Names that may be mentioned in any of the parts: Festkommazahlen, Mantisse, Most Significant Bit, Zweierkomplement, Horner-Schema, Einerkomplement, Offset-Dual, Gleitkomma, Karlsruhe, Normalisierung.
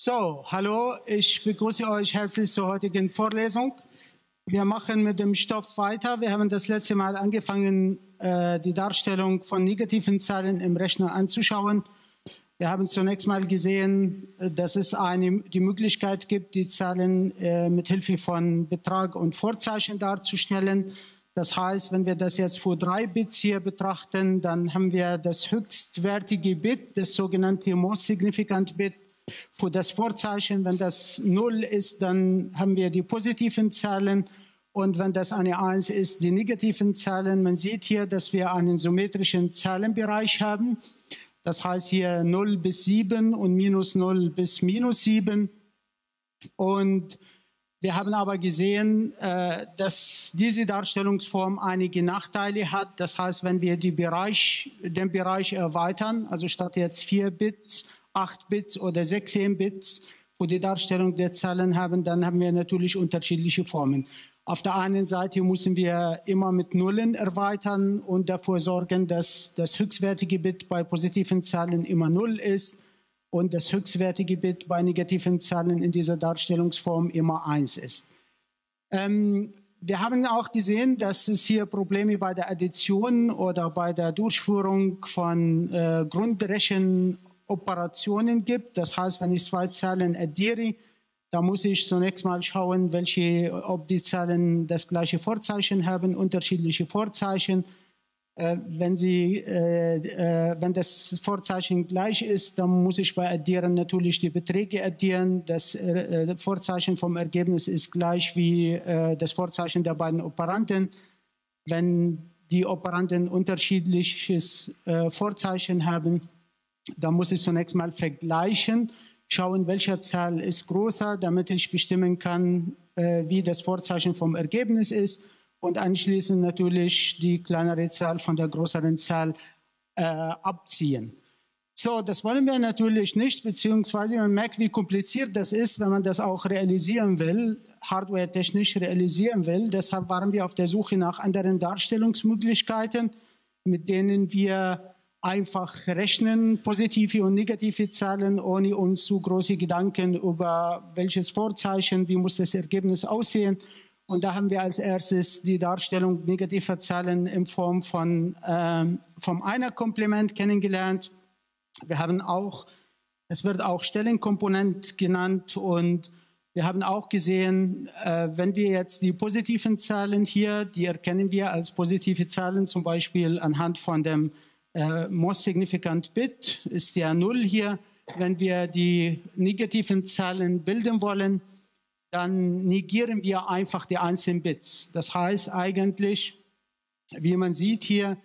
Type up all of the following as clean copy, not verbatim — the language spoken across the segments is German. So, hallo, ich begrüße euch herzlich zur heutigen Vorlesung. Wir machen mit dem Stoff weiter. Wir haben das letzte Mal angefangen, die Darstellung von negativen Zahlen im Rechner anzuschauen. Wir haben zunächst mal gesehen, dass es die Möglichkeit gibt, die Zahlen mit Hilfe von Betrag und Vorzeichen darzustellen. Das heißt, wenn wir das jetzt für 3 Bits hier betrachten, dann haben wir das höchstwertige Bit, das sogenannte Most Significant Bit, für das Vorzeichen. Wenn das 0 ist, dann haben wir die positiven Zahlen und wenn das eine 1 ist, die negativen Zahlen. Man sieht hier, dass wir einen symmetrischen Zahlenbereich haben. Das heißt hier 0 bis 7 und minus 0 bis minus 7. Und wir haben aber gesehen, dass diese Darstellungsform einige Nachteile hat. Das heißt, wenn wir den Bereich erweitern, also statt jetzt 4 Bits, 8 Bits oder 16 Bits für die Darstellung der Zahlen haben, dann haben wir natürlich unterschiedliche Formen. Auf der einen Seite müssen wir immer mit Nullen erweitern und dafür sorgen, dass das höchstwertige Bit bei positiven Zahlen immer 0 ist und das höchstwertige Bit bei negativen Zahlen in dieser Darstellungsform immer 1 ist. Wir haben auch gesehen, dass es hier Probleme bei der Addition oder bei der Durchführung von Grundrechenoperationen gibt. Das heißt, wenn ich 2 Zahlen addiere, da muss ich zunächst mal schauen, ob die Zahlen das gleiche Vorzeichen haben, unterschiedliche Vorzeichen. Wenn das Vorzeichen gleich ist, dann muss ich bei Addieren natürlich die Beträge addieren. Das Vorzeichen vom Ergebnis ist gleich wie das Vorzeichen der beiden Operanden. Wenn die Operanden unterschiedliches Vorzeichen haben, da muss ich zunächst mal vergleichen, schauen, welche Zahl ist größer, damit ich bestimmen kann, wie das Vorzeichen vom Ergebnis ist und anschließend natürlich die kleinere Zahl von der größeren Zahl abziehen. So, das wollen wir natürlich nicht, beziehungsweise man merkt, wie kompliziert das ist, wenn man das auch realisieren will, hardware-technisch realisieren will. Deshalb waren wir auf der Suche nach anderen Darstellungsmöglichkeiten, mit denen wir einfach rechnen, positive und negative Zahlen, ohne uns zu große Gedanken über welches Vorzeichen, wie muss das Ergebnis aussehen. Und da haben wir als erstes die Darstellung negativer Zahlen in Form vom Einerkomplement kennengelernt. Wir haben auch, es wird auch Stellenkomponent genannt, und wir haben auch gesehen, wenn wir jetzt die positiven Zahlen hier, die erkennen wir als positive Zahlen, zum Beispiel anhand von dem Most Significant Bit ist ja 0 hier. Wenn wir die negativen Zahlen bilden wollen, dann negieren wir einfach die einzelnen Bits. Das heißt eigentlich, wie man sieht hier,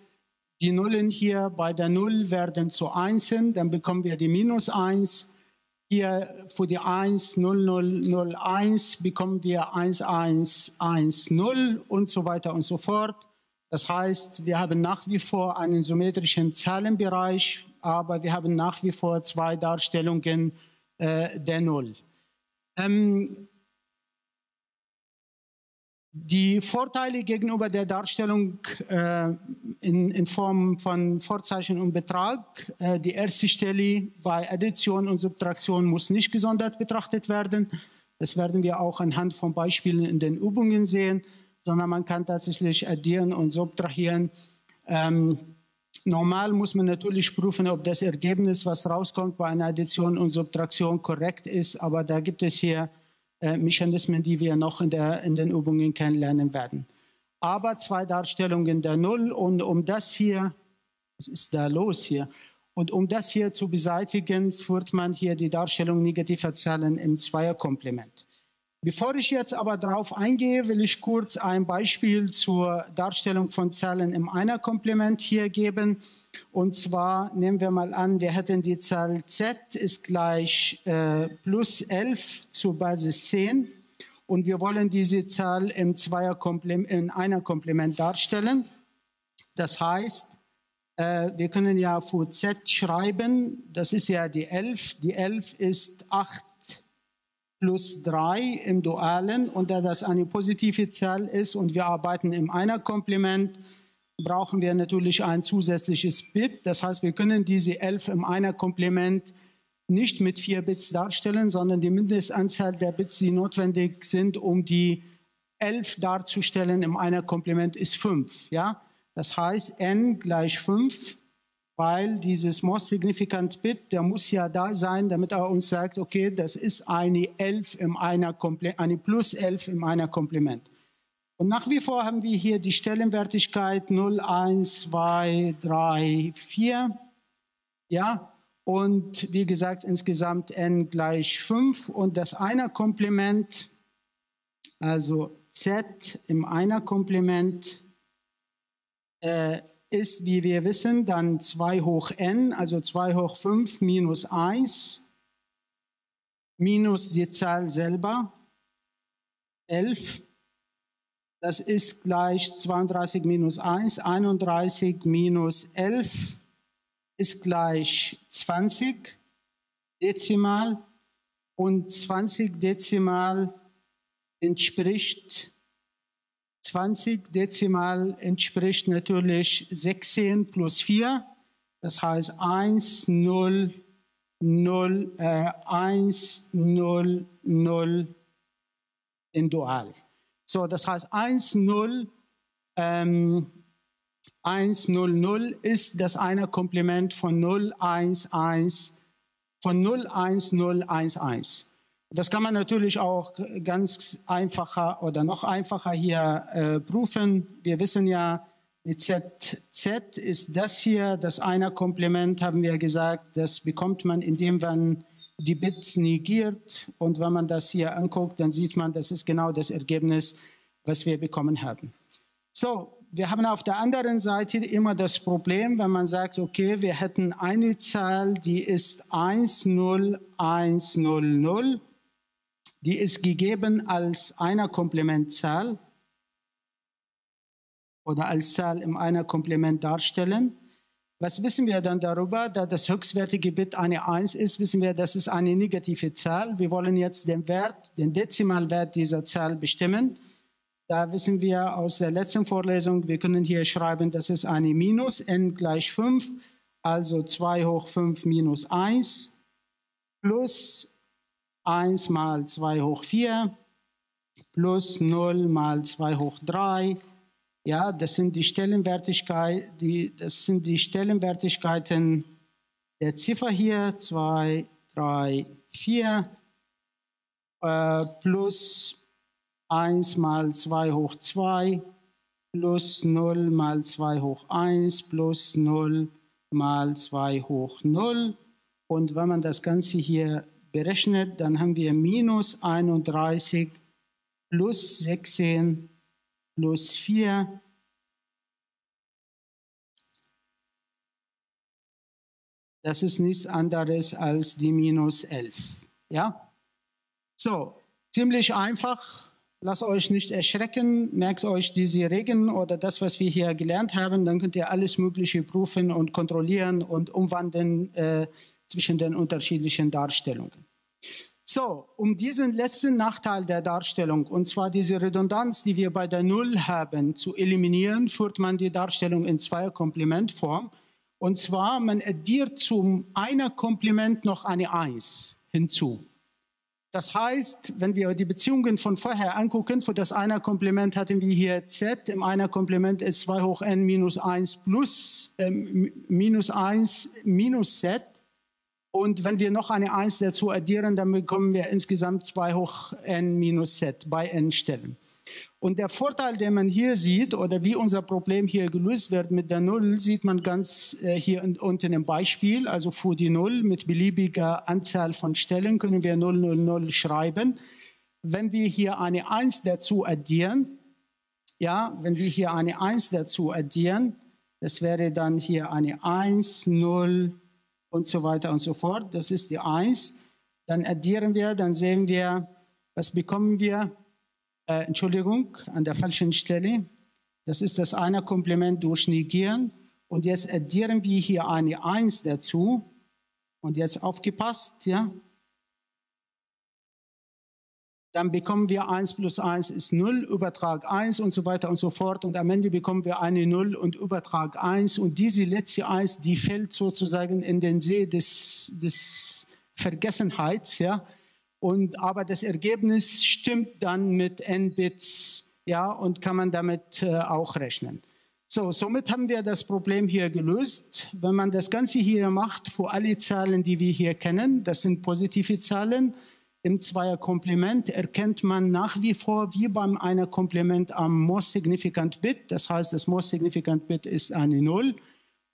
die Nullen hier bei der 0 werden zu 1, dann bekommen wir die minus 1. Hier für die 1, 0, 0, 0, 1 bekommen wir 1, 1, 1, 0 und so weiter und so fort. Das heißt, wir haben nach wie vor einen symmetrischen Zahlenbereich, aber wir haben nach wie vor 2 Darstellungen der Null. Die Vorteile gegenüber der Darstellung in Form von Vorzeichen und Betrag, die erste Stelle bei Addition und Subtraktion muss nicht gesondert betrachtet werden. Das werden wir auch anhand von Beispielen in den Übungen sehen, sondern man kann tatsächlich addieren und subtrahieren. Normal muss man natürlich prüfen, ob das Ergebnis, was rauskommt bei einer Addition und Subtraktion, korrekt ist. Aber da gibt es hier Mechanismen, die wir noch in den Übungen kennenlernen werden. Aber 2 Darstellungen der Null, und um das hier, was ist da los hier? Und um das hier zu beseitigen, führt man hier die Darstellung negativer Zahlen im Zweierkomplement. Bevor ich jetzt aber darauf eingehe, will ich kurz ein Beispiel zur Darstellung von Zahlen im Einerkomplement hier geben. Und zwar nehmen wir mal an, wir hätten die Zahl z ist gleich plus 11 zur Basis 10. Und wir wollen diese Zahl in Einerkomplement darstellen. Das heißt, wir können ja für z schreiben, das ist ja die 11. Die 11 ist 8. plus 3 im Dualen, und da das eine positive Zahl ist und wir arbeiten im Einerkomplement, brauchen wir natürlich ein zusätzliches Bit. Das heißt, wir können diese 11 im Einerkomplement nicht mit 4 Bits darstellen, sondern die Mindestanzahl der Bits, die notwendig sind, um die 11 darzustellen im Einerkomplement, ist 5. Ja? Das heißt, n gleich 5, weil dieses most significant Bit, der muss ja da sein, damit er uns sagt, okay, das ist eine 11 im Einerkomplement, eine plus 11 im Einerkomplement. Und nach wie vor haben wir hier die Stellenwertigkeit 0, 1, 2, 3, 4. Ja? Und wie gesagt, insgesamt n gleich 5. Und das Einerkomplement, also z im Einerkomplement, ist, wie wir wissen, dann 2 hoch n, also 2 hoch 5 minus 1, minus die Zahl selber, 11. Das ist gleich 32 minus 1, 31 minus 11 ist gleich 20 Dezimal, und 20 Dezimal entspricht 20 Dezimal entspricht natürlich 16 plus 4, das heißt 1, 0, 0, 1, 0, 0 in Dual. So, das heißt 1, 0, 1, 0, 0 ist das Einerkomplement von 0, 1, 1, von 0, 1, 0, 1, 1. Das kann man natürlich auch ganz einfacher oder noch einfacher hier prüfen. Wir wissen ja, die z ist das hier, das Einerkomplement, haben wir gesagt, das bekommt man, indem man die Bits negiert. Und wenn man das hier anguckt, dann sieht man, das ist genau das Ergebnis, was wir bekommen haben. So, wir haben auf der anderen Seite immer das Problem, wenn man sagt, okay, wir hätten eine Zahl, die ist 1, 0, 1, 0, 0. Die ist gegeben als Einerkomplementzahl oder als Zahl im Einerkomplement darstellen. Was wissen wir dann darüber? Da das höchstwertige Bit eine 1 ist, wissen wir, das ist eine negative Zahl. Wir wollen jetzt den Wert, den Dezimalwert dieser Zahl bestimmen. Da wissen wir aus der letzten Vorlesung, wir können hier schreiben, das ist eine Minus, n gleich 5, also 2 hoch 5 minus 1 plus 1 mal 2 hoch 4 plus 0 mal 2 hoch 3. Ja, das sind die Stellenwertigkeiten der Ziffer hier, 2, 3, 4 plus 1 mal 2 hoch 2 plus 0 mal 2 hoch 1 plus 0 mal 2 hoch 0. Und wenn man das Ganze hier berechnet, dann haben wir minus 31 plus 16 plus 4 . Das ist nichts anderes als die minus 11. Ja? So, ziemlich einfach. Lasst euch nicht erschrecken, merkt euch diese Regeln oder das, was wir hier gelernt haben, dann könnt ihr alles Mögliche prüfen und kontrollieren und umwandeln zwischen den unterschiedlichen Darstellungen. So, um diesen letzten Nachteil der Darstellung, und zwar diese Redundanz, die wir bei der 0 haben, zu eliminieren, führt man die Darstellung in Zweierkomplementform. Und zwar, man addiert zum Einerkomplement noch eine 1 hinzu. Das heißt, wenn wir die Beziehungen von vorher angucken, für das Einerkomplement hatten wir hier z, im Einerkomplement ist 2 hoch n minus 1 plus, minus 1 minus z. Und wenn wir noch eine 1 dazu addieren, dann bekommen wir insgesamt 2 hoch n minus z bei n Stellen. Und der Vorteil, den man hier sieht, oder wie unser Problem hier gelöst wird mit der 0, sieht man ganz hier unten im Beispiel. Also für die 0 mit beliebiger Anzahl von Stellen können wir 0, 0, 0 schreiben. Wenn wir hier eine 1 dazu addieren, ja, das wäre dann hier eine 1, 0, und so weiter und so fort. Das ist die 1. Dann addieren wir, dann sehen wir, was bekommen wir? Entschuldigung, an der falschen Stelle. Das ist das Einerkomplement durch Negieren. Und jetzt addieren wir hier eine 1 dazu. Und jetzt aufgepasst, ja. Dann bekommen wir 1 plus 1 ist 0, Übertrag 1 und so weiter und so fort. Und am Ende bekommen wir eine 0 und Übertrag 1. Und diese letzte 1, die fällt sozusagen in den See des Vergessenheit, ja. Und, aber das Ergebnis stimmt dann mit n-Bits, ja, und kann man damit auch rechnen. So, somit haben wir das Problem hier gelöst. Wenn man das Ganze hier macht, für alle Zahlen, die wir hier kennen, das sind positive Zahlen, im Zweierkomplement erkennt man nach wie vor, wie beim Einerkomplement, am Most Significant Bit. Das heißt, das Most Significant Bit ist eine 0.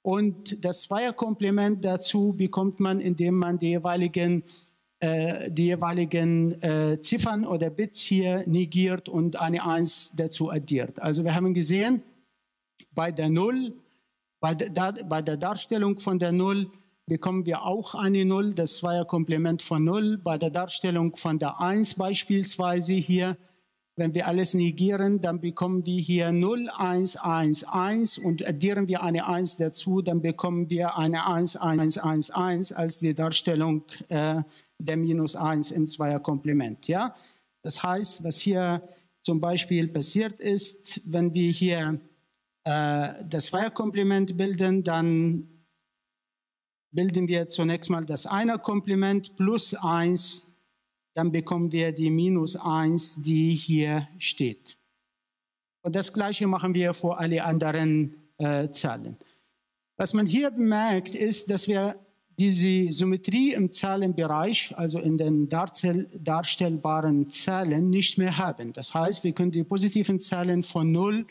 Und das Zweierkomplement dazu bekommt man, indem man die jeweiligen Ziffern oder Bits hier negiert und eine 1 dazu addiert. Also wir haben gesehen, bei der 0, bei der Darstellung von der 0, bekommen wir auch eine 0, das Zweierkomplement von 0. Bei der Darstellung von der 1 beispielsweise hier, wenn wir alles negieren, dann bekommen wir hier 0, 1, 1, 1 und addieren wir eine 1 dazu, dann bekommen wir eine 1, 1, 1, 1 als die Darstellung der minus 1 im Zweierkomplement. Ja? Das heißt, was hier zum Beispiel passiert ist, wenn wir hier das Zweierkomplement bilden, dann bilden wir zunächst mal das Einerkomplement plus 1, dann bekommen wir die minus 1, die hier steht. Und das Gleiche machen wir für alle anderen Zahlen. Was man hier bemerkt, ist, dass wir diese Symmetrie im Zahlenbereich, also in den darstellbaren Zahlen, nicht mehr haben. Das heißt, wir können die positiven Zahlen von 0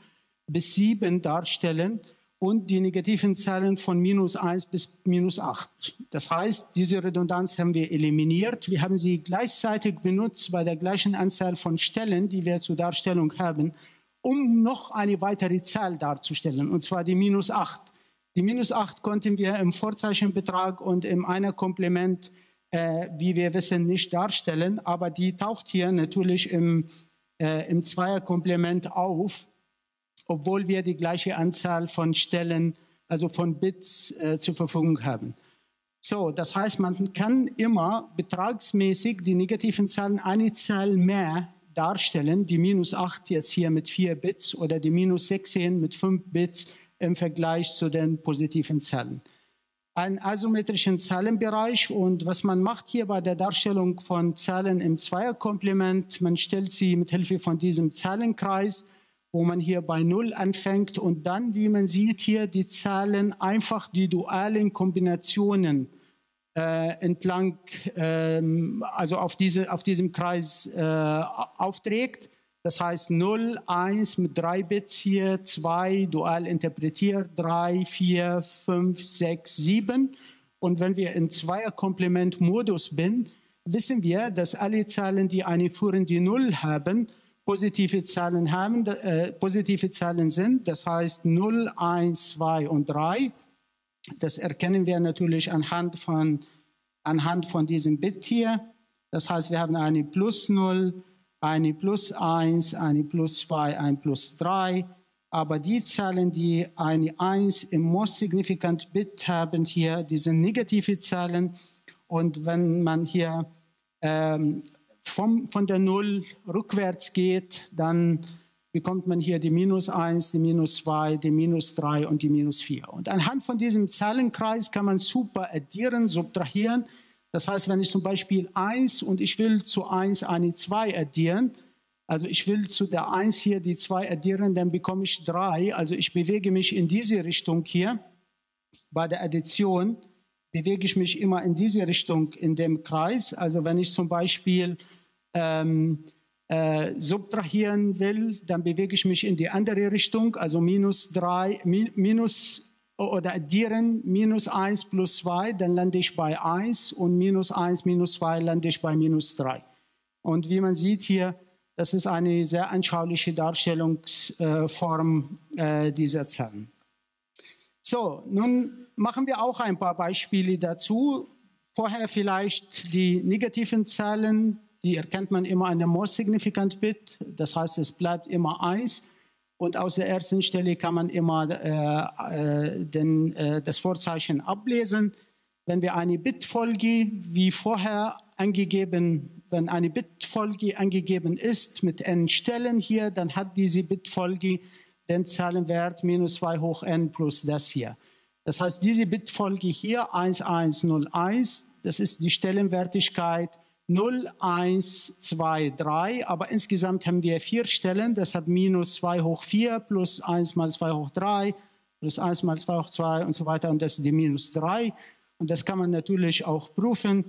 bis 7 darstellen und die negativen Zahlen von minus 1 bis minus 8. Das heißt, diese Redundanz haben wir eliminiert. Wir haben sie gleichzeitig benutzt bei der gleichen Anzahl von Stellen, die wir zur Darstellung haben, um noch eine weitere Zahl darzustellen, und zwar die minus 8. Die minus 8 konnten wir im Vorzeichenbetrag und im Einerkomplement, wie wir wissen, nicht darstellen, aber die taucht hier natürlich im Zweierkomplement auf, obwohl wir die gleiche Anzahl von Stellen, also von Bits zur Verfügung haben. So, das heißt, man kann immer betragsmäßig die negativen Zahlen eine Zahl mehr darstellen, die minus 8 jetzt hier mit 4 Bits oder die minus 16 mit 5 Bits im Vergleich zu den positiven Zahlen. Einen asymmetrischen Zahlenbereich, und was man macht hier bei der Darstellung von Zahlen im Zweierkomplement, man stellt sie mit Hilfe von diesem Zahlenkreis, wo man hier bei 0 anfängt und dann, wie man sieht hier, die Zahlen einfach die dualen Kombinationen entlang, also auf diesem Kreis aufträgt. Das heißt 0, 1 mit 3 Bits hier, 2 dual interpretiert, 3, 4, 5, 6, 7. Und wenn wir im Zweierkomplement-Modus bin, wissen wir, dass alle Zahlen, die eine führende 0 haben, positive Zahlen sind, das heißt 0, 1, 2 und 3. Das erkennen wir natürlich anhand von diesem Bit hier. Das heißt, wir haben eine plus 0, eine plus 1, eine plus 2, ein plus 3. Aber die Zahlen, die eine 1 im Most Significant Bit haben hier, die sind negative Zahlen. Und wenn man hier von der 0 rückwärts geht, dann bekommt man hier die minus 1, die minus 2, die minus 3 und die minus 4. Und anhand von diesem Zahlenkreis kann man super addieren, subtrahieren. Das heißt, wenn ich zum Beispiel 1 und ich will zu 1 eine 2 addieren, also ich will zu der 1 hier die 2 addieren, dann bekomme ich 3. Also ich bewege mich in diese Richtung hier. Bei der Addition bewege ich mich immer in diese Richtung in dem Kreis. Also wenn ich zum Beispiel subtrahieren will, dann bewege ich mich in die andere Richtung, also minus 3, oder addieren, minus 1 plus 2, dann lande ich bei 1 und minus 1 minus 2 lande ich bei minus 3. Und wie man sieht hier, das ist eine sehr anschauliche Darstellungsform dieser Zahlen. So, nun machen wir auch ein paar Beispiele dazu. Vorher vielleicht die negativen Zahlen, die erkennt man immer an dem Most Significant Bit. Das heißt, es bleibt immer 1. Und aus der ersten Stelle kann man immer das Vorzeichen ablesen. Wenn wir eine Bitfolge, wie vorher angegeben, wenn eine Bitfolge angegeben ist mit n Stellen hier, dann hat diese Bitfolge den Zahlenwert minus 2 hoch n plus das hier. Das heißt, diese Bitfolge hier, 1, 1, 0, 1, Das ist die Stellenwertigkeit 0, 1, 2, 3. Aber insgesamt haben wir 4 Stellen. Das hat minus 2 hoch 4 plus 1 mal 2 hoch 3 plus 1 mal 2 hoch 2 und so weiter. Und das ist die minus 3. Und das kann man natürlich auch prüfen.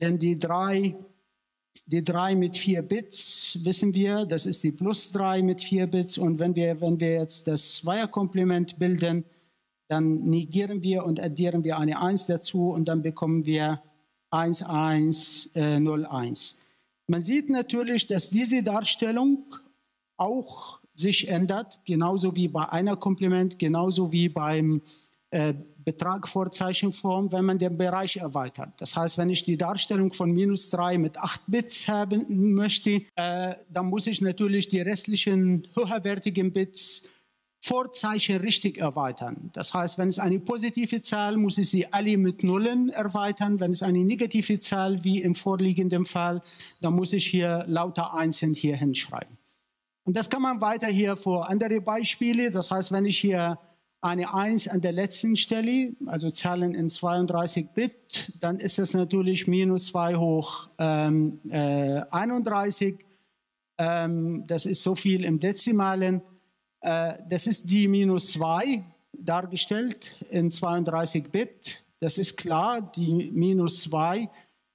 Denn die 3 mit 4 Bits, wissen wir, das ist die plus 3 mit 4 Bits. Und wenn wir jetzt das Zweierkomplement bilden, dann negieren wir und addieren wir eine 1 dazu und dann bekommen wir 1, 1, 0, 1. Man sieht natürlich, dass diese Darstellung auch sich ändert, genauso wie bei Einerkomplement, genauso wie beim Betrag vor Zeichenform, wenn man den Bereich erweitert. Das heißt, wenn ich die Darstellung von minus 3 mit 8 Bits haben möchte, dann muss ich natürlich die restlichen höherwertigen Bits Vorzeichen richtig erweitern. Das heißt, wenn es eine positive Zahl, muss ich sie alle mit Nullen erweitern. Wenn es eine negative Zahl, wie im vorliegenden Fall, dann muss ich hier lauter Einsen hier hinschreiben. Und das kann man weiter hier vor andere Beispiele. Das heißt, wenn ich hier eine 1 an der letzten Stelle, also Zahlen in 32 Bit, dann ist es natürlich minus 2 hoch 31. Das ist so viel im Dezimalen. Das ist die minus 2 dargestellt in 32 Bit. Das ist klar, die minus 2.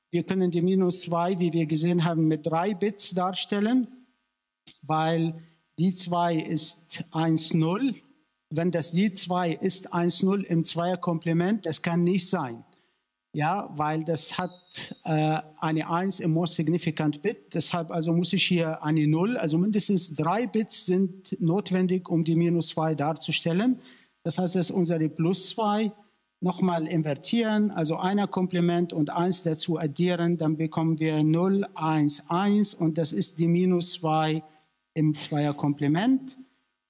Wir können die minus 2, wie wir gesehen haben, mit 3 Bits darstellen, weil die 2 ist 1, 0. Wenn das die 2 ist 1, 0 im Zweierkomplement, das kann nicht sein. Ja, weil das hat eine 1 im Most Significant Bit, deshalb also muss ich hier eine 0, also mindestens 3 Bits sind notwendig, um die minus 2 darzustellen. Das heißt, dass unsere plus 2 nochmal invertieren, also Einerkomplement und 1 dazu addieren, dann bekommen wir 0, 1, 1 und das ist die minus 2 im Zweierkomplement.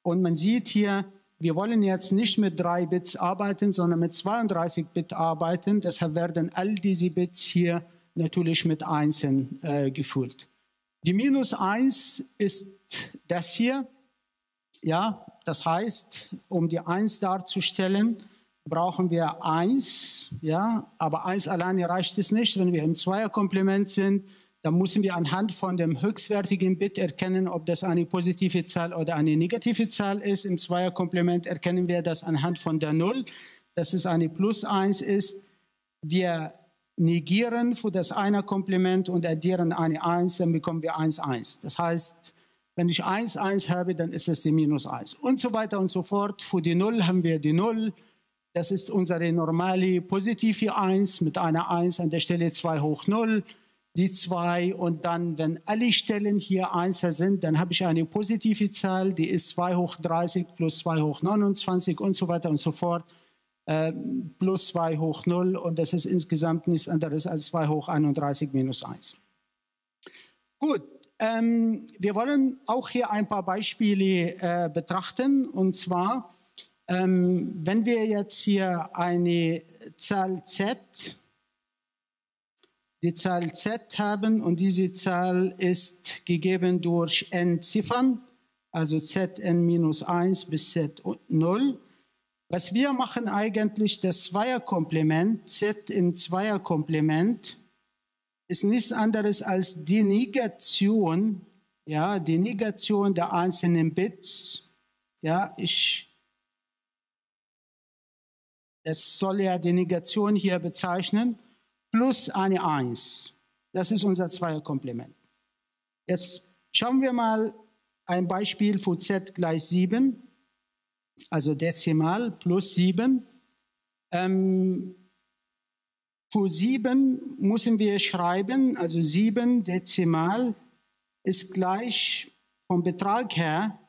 Und man sieht hier, wir wollen jetzt nicht mit 3 Bits arbeiten, sondern mit 32 Bit arbeiten. Deshalb werden all diese Bits hier natürlich mit Einsen gefüllt. Die minus 1 ist das hier. Ja, das heißt, um die 1 darzustellen, brauchen wir 1. Ja, aber 1 alleine reicht es nicht. Wenn wir im Zweierkomplement sind, dann müssen wir anhand von dem höchstwertigen Bit erkennen, ob das eine positive Zahl oder eine negative Zahl ist. Im Zweierkomplement erkennen wir das anhand von der 0, dass es eine plus 1 ist. Wir negieren für das Einerkomplement und addieren eine 1, dann bekommen wir 1, 1. Das heißt, wenn ich 1, 1 habe, dann ist es die minus 1 und so weiter und so fort. Für die 0 haben wir die 0. Das ist unsere normale positive 1 mit einer 1 an der Stelle 2 hoch 0. Die 2 und dann, wenn alle Stellen hier 1 sind, dann habe ich eine positive Zahl, die ist 2 hoch 30 plus 2 hoch 29 und so weiter und so fort, plus 2 hoch 0 und das ist insgesamt nichts anderes als 2 hoch 31 minus 1. Gut, wir wollen auch hier ein paar Beispiele betrachten und zwar, wenn wir jetzt hier eine Zahl Z, die Zahl Z haben und diese Zahl ist gegeben durch n Ziffern, also Zn-1 bis Z0. Was wir machen eigentlich, das Zweierkomplement, Z im Zweierkomplement, ist nichts anderes als die Negation, ja, die Negation der einzelnen Bits. Ja, das soll ja die Negation hier bezeichnen. Plus eine 1. Das ist unser Zweierkomplement. Jetzt schauen wir mal ein Beispiel für z gleich 7, also dezimal plus 7. Für 7 müssen wir schreiben, also 7 dezimal ist gleich vom Betrag her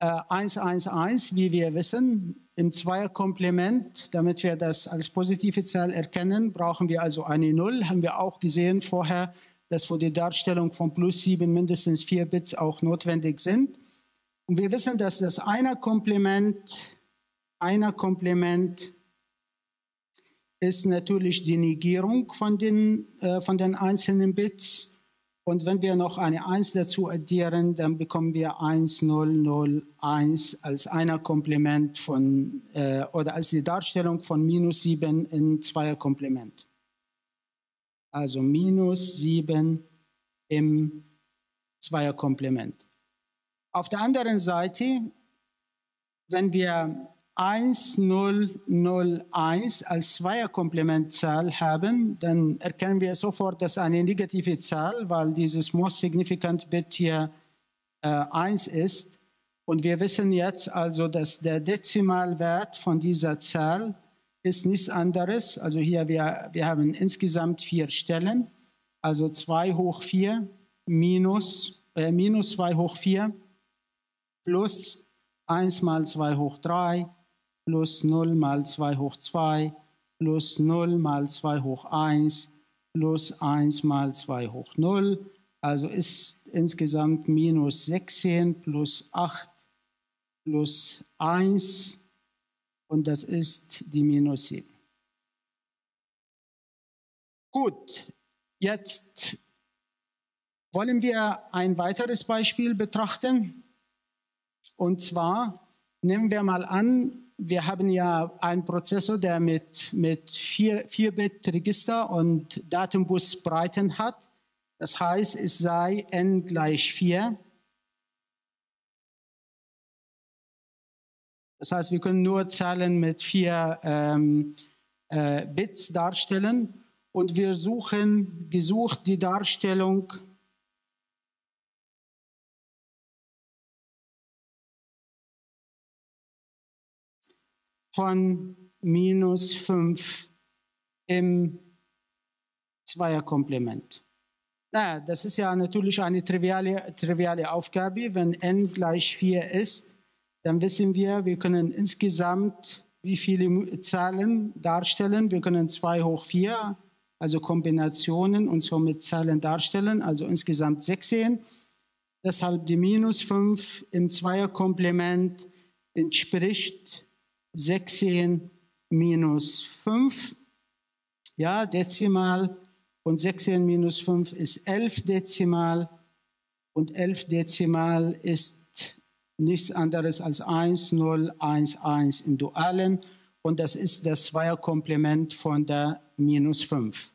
111, wie wir wissen. Im Zweierkomplement, damit wir das als positive Zahl erkennen, brauchen wir also eine 0. Haben wir auch gesehen vorher, dass für die Darstellung von plus 7 mindestens 4 Bits auch notwendig sind. Und wir wissen, dass das Einerkomplement ist natürlich die Negierung von den einzelnen Bits. Und wenn wir noch eine 1 dazu addieren, dann bekommen wir 1, 0, 0, 1 als Einerkomplement oder als die Darstellung von minus 7 in Zweierkomplement. also -7 im Zweierkomplement. Auf der anderen Seite, wenn wir 1, 0, 0, 1 als Zweierkomplementzahl haben, dann erkennen wir sofort, dass eine negative Zahl, weil dieses Most Significant Bit hier 1 ist. Und wir wissen jetzt also, dass der Dezimalwert von dieser Zahl ist nichts anderes. Also hier, wir haben insgesamt 4 Stellen, also 2 hoch 4 minus 2 hoch 4 plus 1 mal 2 hoch 3 plus 0 mal 2 hoch 2 plus 0 mal 2 hoch 1 plus 1 mal 2 hoch 0. Also ist insgesamt -16 plus 8 plus 1 und das ist die -7. Gut, jetzt wollen wir ein weiteres Beispiel betrachten. Und zwar nehmen wir mal an, wir haben ja einen Prozessor, der mit 4-Bit-Register und Datenbusbreiten hat. Das heißt, es sei n gleich 4. Das heißt, wir können nur Zahlen mit 4 Bits darstellen. Und wir suchen die Darstellung von -5 im Zweierkomplement. Na, das ist ja natürlich eine triviale Aufgabe. Wenn n gleich 4 ist, dann wissen wir, wir können insgesamt wie viele Zahlen darstellen. Wir können 2 hoch 4, also Kombinationen und somit Zahlen darstellen, also insgesamt 16. Deshalb die -5 im Zweierkomplement entspricht 16 minus 5, ja, dezimal, und 16 minus 5 ist 11 dezimal und 11 dezimal ist nichts anderes als 1, 0, 1, 1 im Dualen und das ist das Zweierkomplement von der -5.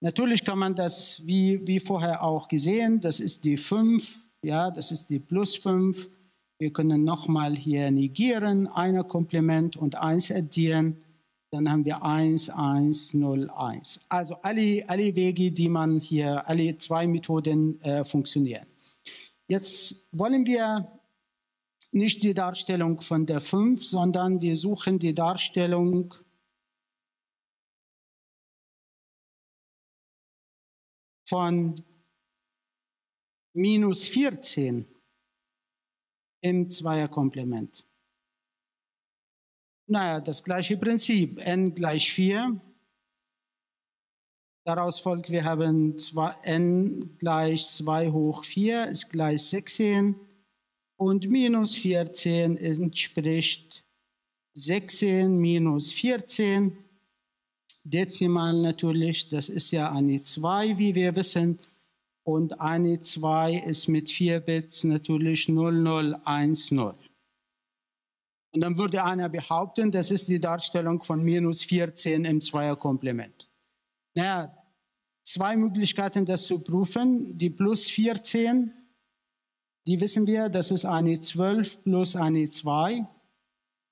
Natürlich kann man das, wie vorher auch gesehen, das ist die 5, ja, das ist die +5. Wir können nochmal hier negieren, Einerkomplement und 1 addieren. Dann haben wir 1, 1, 0, 1. Also alle Wege, die man hier, alle 2 Methoden funktionieren. Jetzt wollen wir nicht die Darstellung von der 5, sondern wir suchen die Darstellung von -14. Im Zweierkomplement. Naja, das gleiche Prinzip, n gleich 4. Daraus folgt, wir haben n gleich 2 hoch 4 ist gleich 16 und -14 entspricht 16 minus 14. Dezimal natürlich, das ist ja eine 2, wie wir wissen. Und eine 2 ist mit 4 Bits natürlich 0010. Und dann würde einer behaupten, das ist die Darstellung von -14 im Zweierkomplement. Naja, 2 Möglichkeiten, das zu prüfen. Die +14, die wissen wir, das ist eine 12 plus eine 2,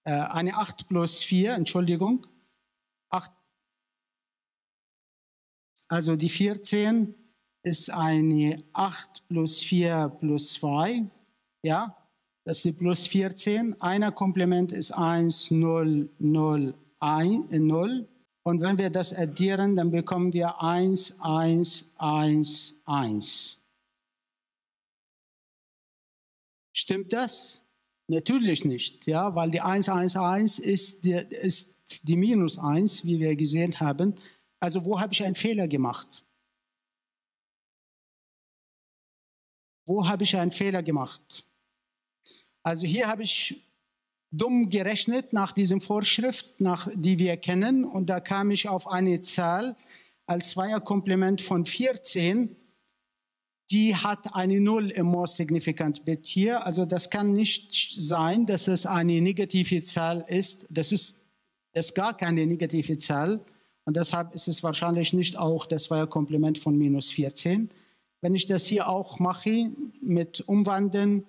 eine 8 plus 4, Entschuldigung, 8, also die 14 ist eine 8 plus 4 plus 2, ja, das ist die +14. Einerkomplement ist 1, 0, 0, 1, 0. Und wenn wir das addieren, dann bekommen wir 1, 1, 1, 1. Stimmt das? Natürlich nicht, ja, weil die 1, 1, 1 ist die -1, wie wir gesehen haben. Also wo habe ich einen Fehler gemacht? Wo habe ich einen Fehler gemacht? Also hier habe ich dumm gerechnet nach diesem Vorschrift, die wir kennen. Und da kam ich auf eine Zahl als Zweierkomplement von 14. Die hat eine 0 im Most Significant Bit hier. Also das kann nicht sein, dass es eine negative Zahl ist. Das ist gar keine negative Zahl. Und deshalb ist es wahrscheinlich nicht auch das Zweierkomplement von minus 14. Wenn ich das hier auch mache, mit Umwandeln,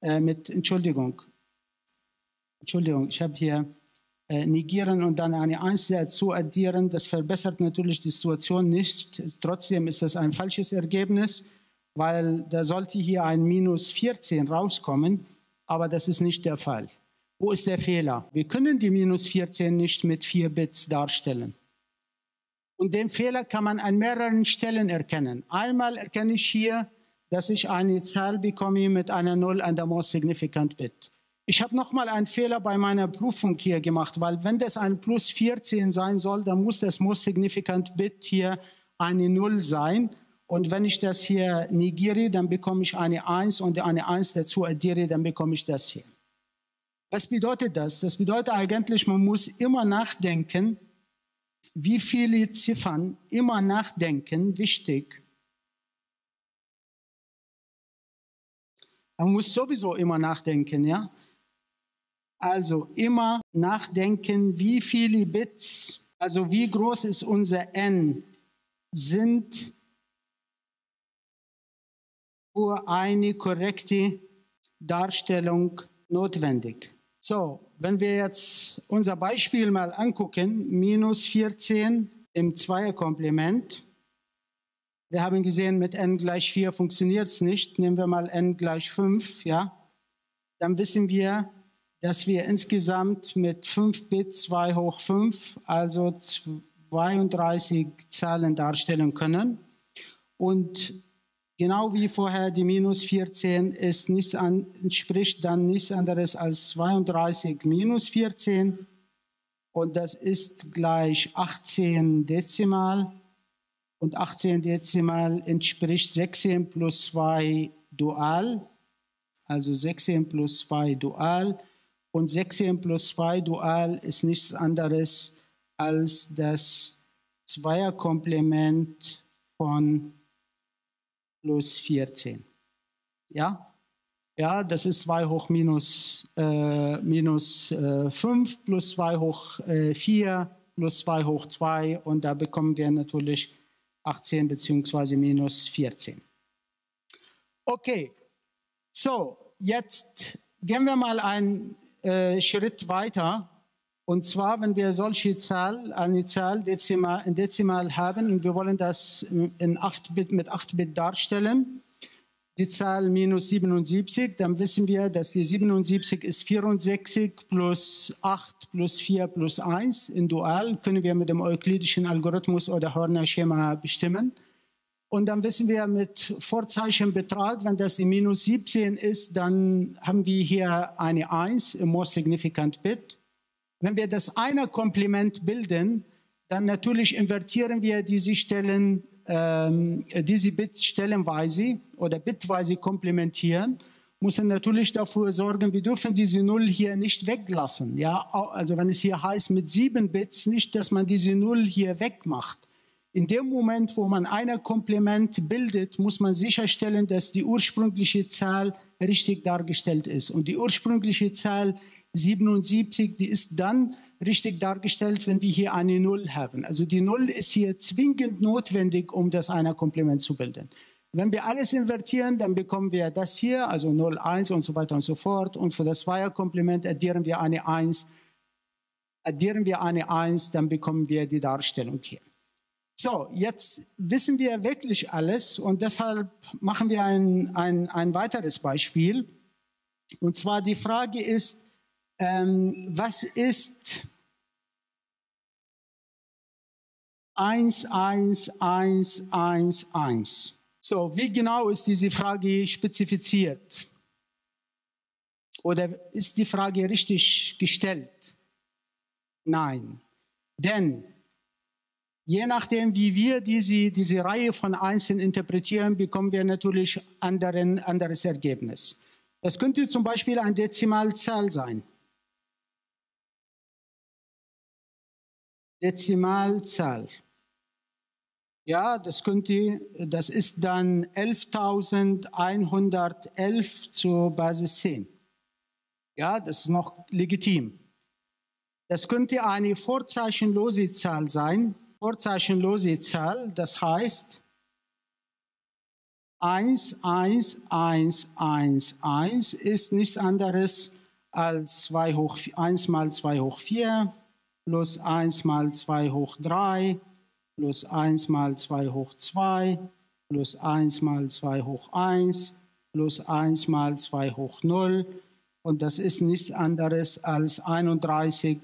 Entschuldigung, ich habe hier negieren und dann eine 1 dazu addieren, das verbessert natürlich die Situation nicht. Trotzdem ist das ein falsches Ergebnis, weil da sollte hier ein minus 14 rauskommen, aber das ist nicht der Fall. Wo ist der Fehler? Wir können die minus 14 nicht mit 4 Bits darstellen. Und den Fehler kann man an mehreren Stellen erkennen. Einmal erkenne ich hier, dass ich eine Zahl bekomme mit einer 0 an der most significant Bit. Ich habe nochmal einen Fehler bei meiner Prüfung hier gemacht, weil wenn das ein plus 14 sein soll, dann muss das most significant Bit hier eine 0 sein. Und wenn ich das hier negiere, dann bekomme ich eine 1 und eine 1 dazu addiere, dann bekomme ich das hier. Was bedeutet das? Das bedeutet eigentlich, man muss immer nachdenken, wie viele Ziffern, immer nachdenken, wichtig. Man muss sowieso immer nachdenken, ja? Also immer nachdenken, wie viele Bits, also wie groß ist unser N, sind für eine korrekte Darstellung notwendig. So, wenn wir jetzt unser Beispiel mal angucken, minus 14 im Zweierkomplement. Wir haben gesehen, mit n gleich 4 funktioniert es nicht. Nehmen wir mal n gleich 5, ja. Dann wissen wir, dass wir insgesamt mit 5 Bit 2 hoch 5, also 32 Zahlen darstellen können. Und genau wie vorher, die minus 14 ist nichts an, entspricht dann nichts anderes als 32 minus 14. Und das ist gleich 18 Dezimal. Und 18 Dezimal entspricht 16 plus 2 dual. Also 16 plus 2 dual. Und 16 plus 2 dual ist nichts anderes als das Zweierkomplement von plus 14. Ja? Ja, das ist 2 hoch minus 5 plus 2 hoch 4 plus 2 hoch 2 und da bekommen wir natürlich 18 bzw. minus 14. Okay, so, jetzt gehen wir mal einen Schritt weiter. Und zwar, wenn wir solche Zahl, eine Zahl dezimal haben und wir wollen das in 8-Bit, mit 8-Bit darstellen, die Zahl minus 77, dann wissen wir, dass die 77 ist 64 plus 8 plus 4 plus 1 in Dual, können wir mit dem euklidischen Algorithmus oder Horner-Schema bestimmen. Und dann wissen wir mit Vorzeichenbetrag, wenn das die minus 17 ist, dann haben wir hier eine 1 im most significant Bit. Wenn wir das Einerkomplement bilden, dann natürlich invertieren wir diese Stellen, diese Bits stellenweise oder bitweise komplementieren. Müssen natürlich dafür sorgen, wir dürfen diese 0 hier nicht weglassen. Ja? Also wenn es hier heißt mit 7 Bits, nicht, dass man diese 0 hier wegmacht. In dem Moment, wo man Einerkomplement bildet, muss man sicherstellen, dass die ursprüngliche Zahl richtig dargestellt ist. Und die ursprüngliche Zahl 77, die ist dann richtig dargestellt, wenn wir hier eine 0 haben. Also die 0 ist hier zwingend notwendig, um das Einerkomplement zu bilden. Wenn wir alles invertieren, dann bekommen wir das hier, also 0, 1 und so weiter und so fort. Und für das Zweierkomplement addieren wir eine 1. Dann bekommen wir die Darstellung hier. So, jetzt wissen wir wirklich alles und deshalb machen wir ein weiteres Beispiel. Und zwar die Frage ist, was ist 1, 1, 1, 1, 1? So, wie genau ist diese Frage spezifiziert? Oder ist die Frage richtig gestellt? Nein. Denn je nachdem, wie wir diese Reihe von Einsen interpretieren, bekommen wir natürlich ein anderes Ergebnis. Das könnte zum Beispiel eine Dezimalzahl sein. Dezimalzahl. Ja, das ist dann 11.111 zur Basis 10. Ja, das ist noch legitim. Das könnte eine vorzeichenlose Zahl sein. vorzeichenlose Zahl, das heißt 1, 1, 1, 1, 1 ist nichts anderes als 1 mal 2 hoch 4 plus 1 mal 2 hoch 3 plus 1 mal 2 hoch 2 plus 1 mal 2 hoch 1 plus 1 mal 2 hoch 0 und das ist nichts anderes als 31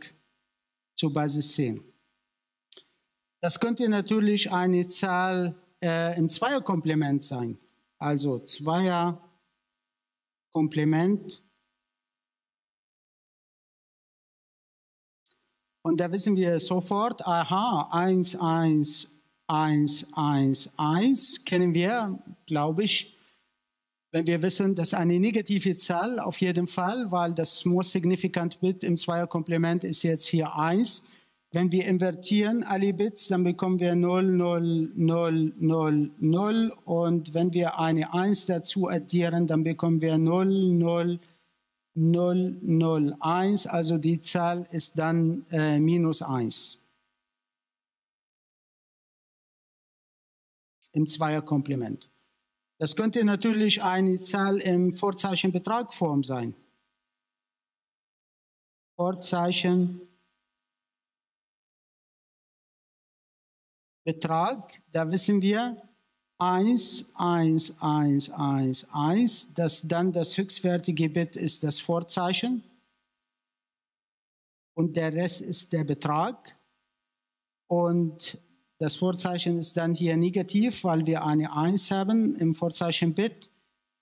zur Basis 10. Das könnte natürlich eine Zahl im Zweierkomplement sein. Also Zweierkomplement. Und da wissen wir sofort, aha, 1, 1, 1, 1, 1 kennen wir, glaube ich, wenn wir wissen, dass eine negative Zahl auf jeden Fall, weil das most significant Bit im Zweierkomplement ist jetzt hier 1. Wenn wir invertieren alle Bits, dann bekommen wir 0, 0, 0, 0, 0. Und wenn wir eine 1 dazu addieren, dann bekommen wir 0, 0, 0, 0, 1. Also die Zahl ist dann minus 1. Im Zweierkomplement. Das könnte natürlich eine Zahl im Vorzeichenbetragform sein. Vorzeichenbetrag, da wissen wir 1, 1, 1, 1, 1, das dann das höchstwertige Bit ist das Vorzeichen und der Rest ist der Betrag und das Vorzeichen ist dann hier negativ, weil wir eine 1 haben im Vorzeichenbit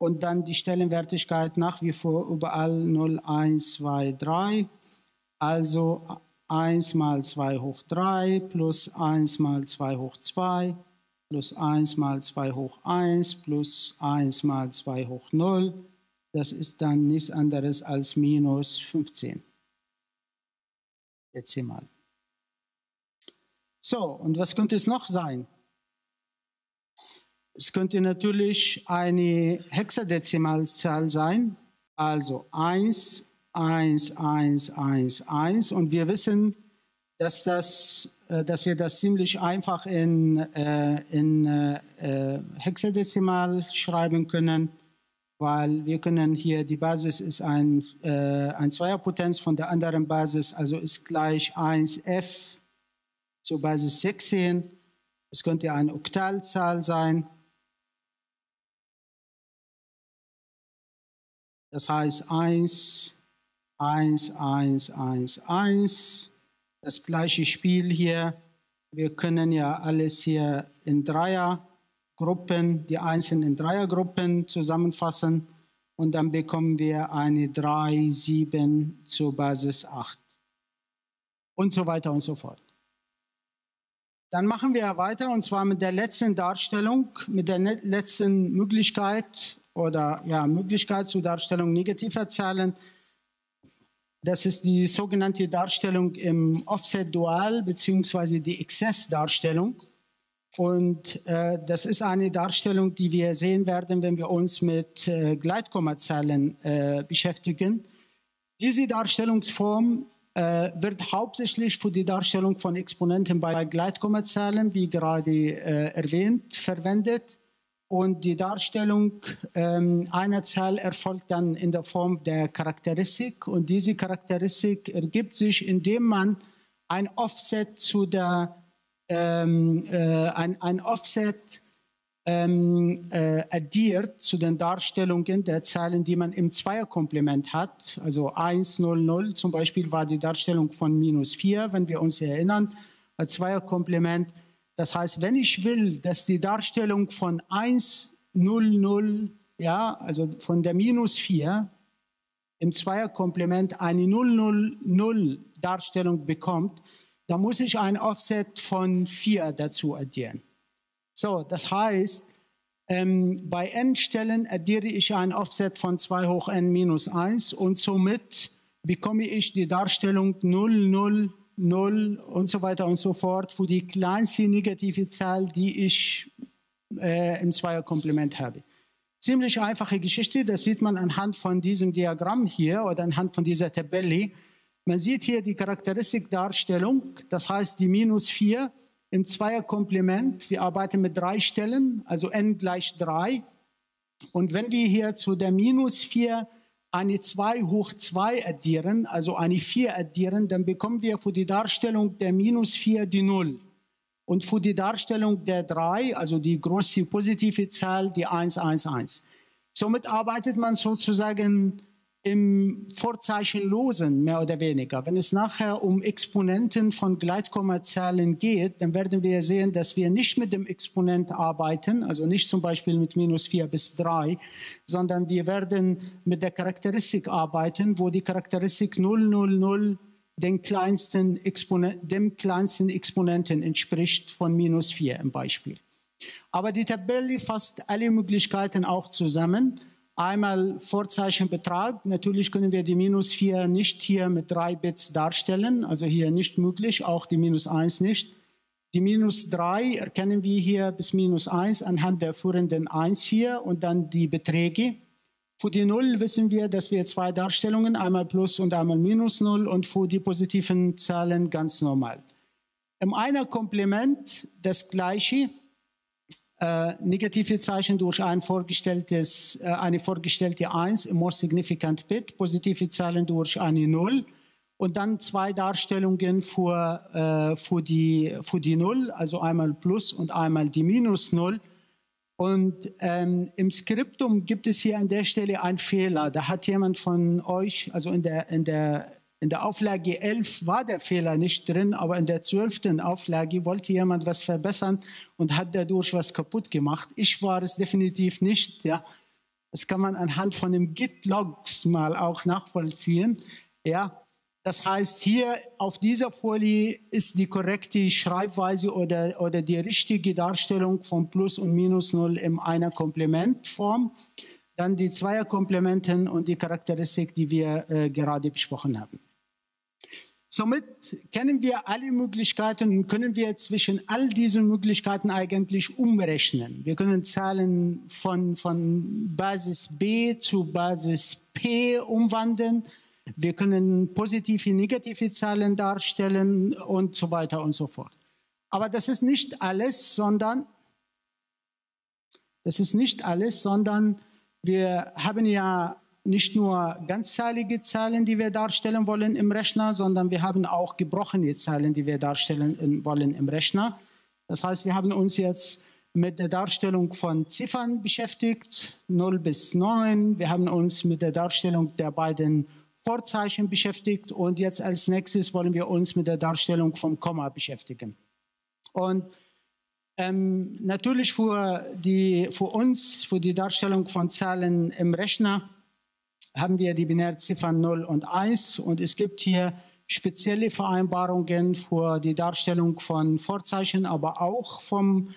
und dann die Stellenwertigkeit nach wie vor überall 0, 1, 2, 3, also 1 mal 2 hoch 3 plus 1 mal 2 hoch 2 plus 1 mal 2 hoch 1 plus 1 mal 2 hoch 0. Das ist dann nichts anderes als minus 15. Dezimal. So, und was könnte es noch sein? Es könnte natürlich eine Hexadezimalzahl sein, also 1, 1, 1, 1, 1 und wir wissen, dass wir das ziemlich einfach in Hexadezimal schreiben können, weil wir können hier, die Basis ist ein Zweierpotenz von der anderen Basis, also ist gleich 1f zur Basis 16. Es könnte eine Oktalzahl sein. Das heißt 1, 1, 1, 1, 1. Das gleiche Spiel hier. Wir können ja alles hier in Dreiergruppen, die Einsen in Dreiergruppen zusammenfassen. Und dann bekommen wir eine 3, 7 zur Basis 8. Und so weiter und so fort. Dann machen wir weiter und zwar mit der letzten Darstellung, mit der letzten Möglichkeit oder ja, Möglichkeit zur Darstellung negativer Zahlen. Das ist die sogenannte Darstellung im Offset-Dual bzw. die Exzess-Darstellung. Und das ist eine Darstellung, die wir sehen werden, wenn wir uns mit Gleitkommazahlen beschäftigen. Diese Darstellungsform wird hauptsächlich für die Darstellung von Exponenten bei Gleitkommazahlen, wie gerade erwähnt, verwendet. Und die Darstellung einer Zahl erfolgt dann in der Form der Charakteristik. Und diese Charakteristik ergibt sich, indem man ein Offset addiert zu den Darstellungen der Zahlen, die man im Zweierkomplement hat. Also 1, 0, 0 zum Beispiel war die Darstellung von minus 4, wenn wir uns erinnern, als Zweierkomplement. Das heißt, wenn ich will, dass die Darstellung von 1, 0, 0, ja, also von der minus 4 im Zweierkomplement eine 0, 0, 0 Darstellung bekommt, dann muss ich ein Offset von 4 dazu addieren. So, das heißt, bei n-Stellen addiere ich ein Offset von 2 hoch n minus 1 und somit bekomme ich die Darstellung 0, 0, 0 und so weiter und so fort für die kleinste negative Zahl, die ich im Zweierkomplement habe. Ziemlich einfache Geschichte, das sieht man anhand von diesem Diagramm hier oder anhand von dieser Tabelle. Man sieht hier die Charakteristikdarstellung, das heißt die minus 4 im Zweierkomplement, wir arbeiten mit 3 Stellen, also n gleich 3. Und wenn wir hier zu der minus 4 eine 2 hoch 2 addieren, also eine 4 addieren, dann bekommen wir für die Darstellung der minus 4 die 0. Und für die Darstellung der 3, also die große positive Zahl, die 1, 1, 1. Somit arbeitet man sozusagen im Vorzeichenlosen, mehr oder weniger. Wenn es nachher um Exponenten von Gleitkommazahlen geht, dann werden wir sehen, dass wir nicht mit dem Exponent arbeiten, also nicht zum Beispiel mit minus 4 bis 3, sondern wir werden mit der Charakteristik arbeiten, wo die Charakteristik 0, 0, 0 dem kleinsten Exponenten entspricht von minus 4 im Beispiel. Aber die Tabelle fasst alle Möglichkeiten auch zusammen. Einmal Vorzeichenbetrag. Natürlich können wir die minus 4 nicht hier mit 3 Bits darstellen. Also hier nicht möglich, auch die minus 1 nicht. Die minus 3 erkennen wir hier bis minus 1 anhand der führenden 1 hier und dann die Beträge. Für die 0 wissen wir, dass wir 2 Darstellungen, einmal plus und einmal minus 0 und für die positiven Zahlen ganz normal. Im Einerkomplement das Gleiche. Negative Zeichen durch eine vorgestellte 1 im Most Significant Bit, positive Zahlen durch eine 0 und dann 2 Darstellungen für die 0, also einmal Plus und einmal die Minus 0. Und im Skriptum gibt es hier an der Stelle einen Fehler. Da hat jemand von euch, also in der Auflage 11 war der Fehler nicht drin, aber in der 12. Auflage wollte jemand was verbessern und hat dadurch was kaputt gemacht. Ich war es definitiv nicht. Ja. Das kann man anhand von dem Git-Logs mal auch nachvollziehen. Ja. Das heißt, hier auf dieser Folie ist die korrekte Schreibweise oder die richtige Darstellung von Plus und Minus 0 in einer Komplementform. Dann die Zweierkomplementen und die Charakteristik, die wir gerade besprochen haben. Somit kennen wir alle Möglichkeiten und können wir zwischen all diesen Möglichkeiten eigentlich umrechnen. Wir können Zahlen von Basis B zu Basis P umwandeln. Wir können positive, negative Zahlen darstellen und so weiter und so fort. Aber das ist nicht alles, sondern wir haben ja nicht nur ganzzahlige Zahlen, die wir darstellen wollen im Rechner, sondern wir haben auch gebrochene Zahlen, die wir darstellen wollen im Rechner. Das heißt, wir haben uns jetzt mit der Darstellung von Ziffern beschäftigt, 0 bis 9. Wir haben uns mit der Darstellung der beiden Vorzeichen beschäftigt und jetzt als nächstes wollen wir uns mit der Darstellung vom Komma beschäftigen. Und natürlich für die Darstellung von Zahlen im Rechner haben wir die Binärziffern 0 und 1 und es gibt hier spezielle Vereinbarungen für die Darstellung von Vorzeichen, aber auch vom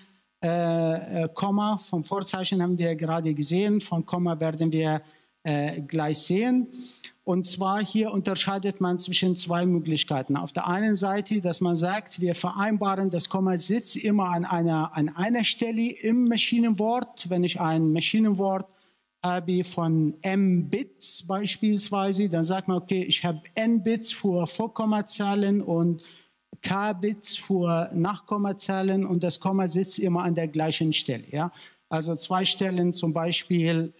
Komma. Vom Vorzeichen haben wir gerade gesehen, vom Komma werden wir gleich sehen. Und zwar hier unterscheidet man zwischen 2 Möglichkeiten. Auf der einen Seite, dass man sagt, wir vereinbaren, das Komma sitzt immer an einer Stelle im Maschinenwort. Wenn ich ein Maschinenwort habe von M Bits beispielsweise, dann sagt man, okay, ich habe N Bits für Vorkommazahlen und K Bits für Nachkommazahlen und das Komma sitzt immer an der gleichen Stelle. Ja? Also 2 Stellen zum Beispiel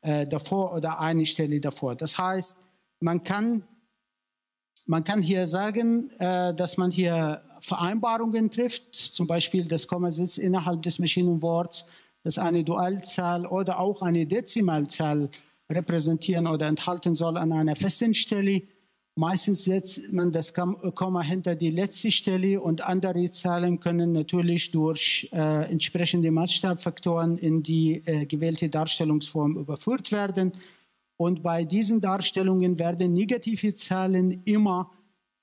davor oder eine Stelle davor. Das heißt, man kann hier sagen, dass man hier Vereinbarungen trifft, zum Beispiel das Komma sitzt innerhalb des Maschinenworts, dass eine Dualzahl oder auch eine Dezimalzahl repräsentieren oder enthalten soll an einer festen Stelle. Meistens setzt man das Komma hinter die letzte Stelle und andere Zahlen können natürlich durch entsprechende Maßstabfaktoren in die gewählte Darstellungsform überführt werden. Und bei diesen Darstellungen werden negative Zahlen immer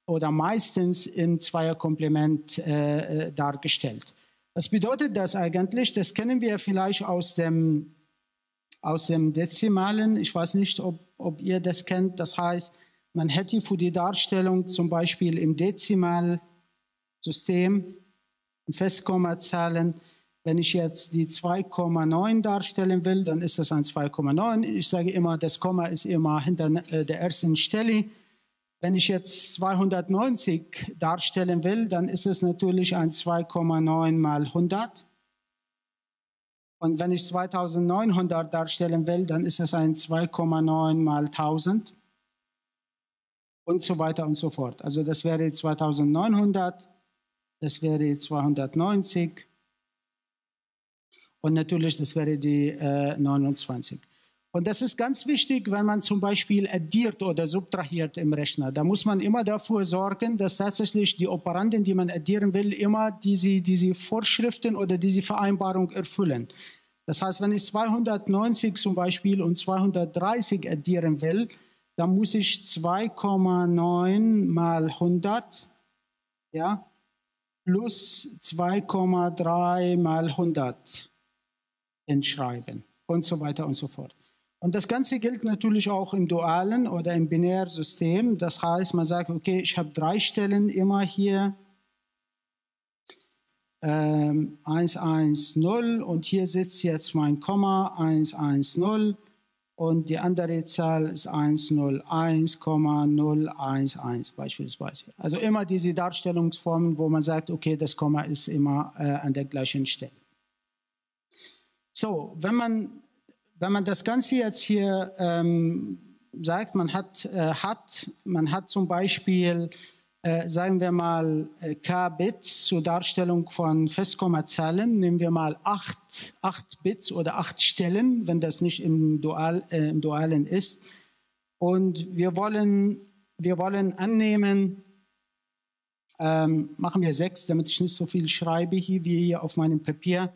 oder meistens im Zweierkomplement dargestellt. Was bedeutet das eigentlich? Das kennen wir vielleicht aus dem Dezimalen. Ich weiß nicht, ob ihr das kennt. Das heißt, man hätte für die Darstellung zum Beispiel im Dezimalsystem, in Festkommazahlen, wenn ich jetzt die 2,9 darstellen will, dann ist das ein 2,9. Ich sage immer, das Komma ist immer hinter der ersten Stelle. Wenn ich jetzt 290 darstellen will, dann ist es natürlich ein 2,9 mal 100. Und wenn ich 2900 darstellen will, dann ist es ein 2,9 mal 1000. Und so weiter und so fort. Also das wäre 2900, das wäre 290 und natürlich das wäre die 29. Und das ist ganz wichtig, wenn man zum Beispiel addiert oder subtrahiert im Rechner. Da muss man immer dafür sorgen, dass tatsächlich die Operanden, die man addieren will, immer diese Vorschriften oder diese Vereinbarung erfüllen. Das heißt, wenn ich 290 zum Beispiel und 230 addieren will, dann muss ich 2,9 mal 100 ja, plus 2,3 mal 100 hinschreiben und so weiter und so fort. Und das Ganze gilt natürlich auch im dualen oder im Binärsystem. Das heißt, man sagt, okay, ich habe drei Stellen immer hier 1, 1, 0 und hier sitzt jetzt mein Komma 1, 1, 0 und die andere Zahl ist 1, 0, 1, 0, 1, 1 beispielsweise. Also immer diese Darstellungsformen, wo man sagt, okay, das Komma ist immer an der gleichen Stelle. So, wenn man das Ganze jetzt hier sagt, man hat zum Beispiel, sagen wir mal, K-Bits zur Darstellung von Festkommazahlen, nehmen wir mal 8 Bits oder 8 Stellen, wenn das nicht im Dualen ist. Und wir wollen annehmen, machen wir 6, damit ich nicht so viel schreibe hier, wie hier auf meinem Papier.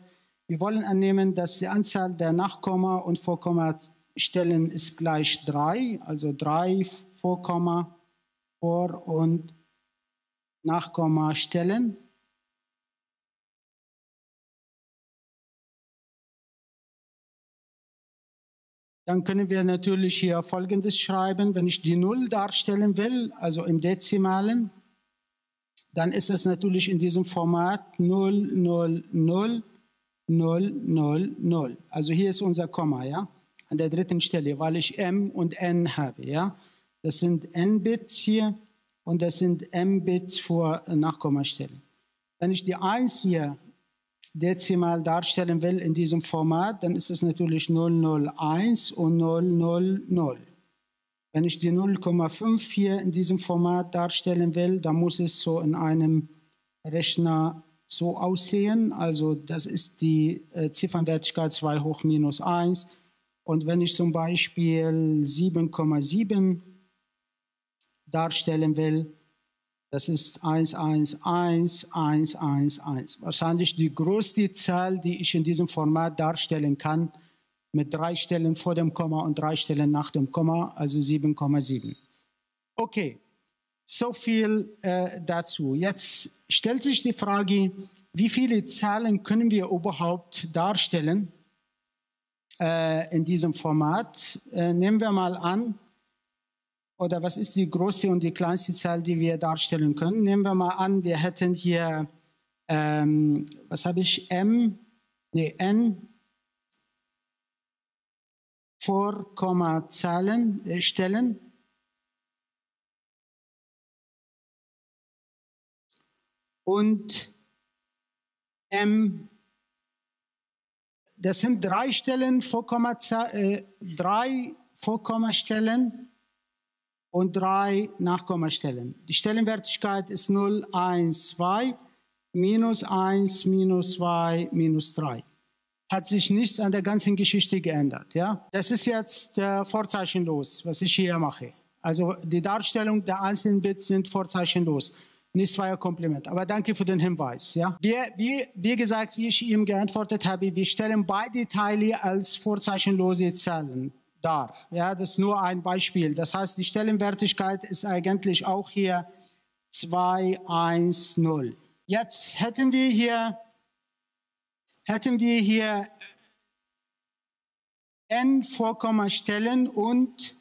Wir wollen annehmen, dass die Anzahl der Nachkomma- und Vorkommastellen ist gleich 3, also 3 Vorkomma-, Vor- und Nachkommastellen. Dann können wir natürlich hier Folgendes schreiben, wenn ich die 0 darstellen will, also im Dezimalen, dann ist es natürlich in diesem Format 0, 0, 0. 0, 0, 0. Also hier ist unser Komma, ja, an der dritten Stelle, weil ich M und N habe, ja. Das sind N-Bits hier und das sind M-Bits vor Nachkommastellen. Wenn ich die 1 hier dezimal darstellen will in diesem Format, dann ist es natürlich 0, 0, 1 und 0, 0, 0. Wenn ich die 0,5 hier in diesem Format darstellen will, dann muss es so in einem Rechner so aussehen, also das ist die Ziffernwertigkeit 2 hoch minus 1. Und wenn ich zum Beispiel 7,7 darstellen will, das ist 1, 1, 1, 1, 1, 1. Wahrscheinlich die größte Zahl, die ich in diesem Format darstellen kann, mit 3 Stellen vor dem Komma und 3 Stellen nach dem Komma, also 7,7. Okay. So viel dazu. Jetzt stellt sich die Frage, wie viele Zahlen können wir überhaupt darstellen in diesem Format? Nehmen wir mal an, oder was ist die große und die kleinste Zahl, die wir darstellen können? Nehmen wir mal an, wir hätten hier, was habe ich, N Vorkommazahlen, Stellen. Und M, das sind 3 Stellen, drei Vorkommastellen und 3 Nachkommastellen. Die Stellenwertigkeit ist 0, 1, 2, minus 1, minus 2, minus 3. Hat sich nichts an der ganzen Geschichte geändert. Ja? Das ist jetzt vorzeichenlos, was ich hier mache. Also die Darstellung der einzelnen Bits sind vorzeichenlos. Nicht Zweierkomplement, aber danke für den Hinweis. Ja. Wie gesagt, wie ich ihm geantwortet habe, wir stellen beide Teile als vorzeichenlose Zahlen dar. Ja, das ist nur ein Beispiel. Das heißt, die Stellenwertigkeit ist eigentlich auch hier 2, 1, 0. Jetzt hätten wir hier N Vorkommastellen und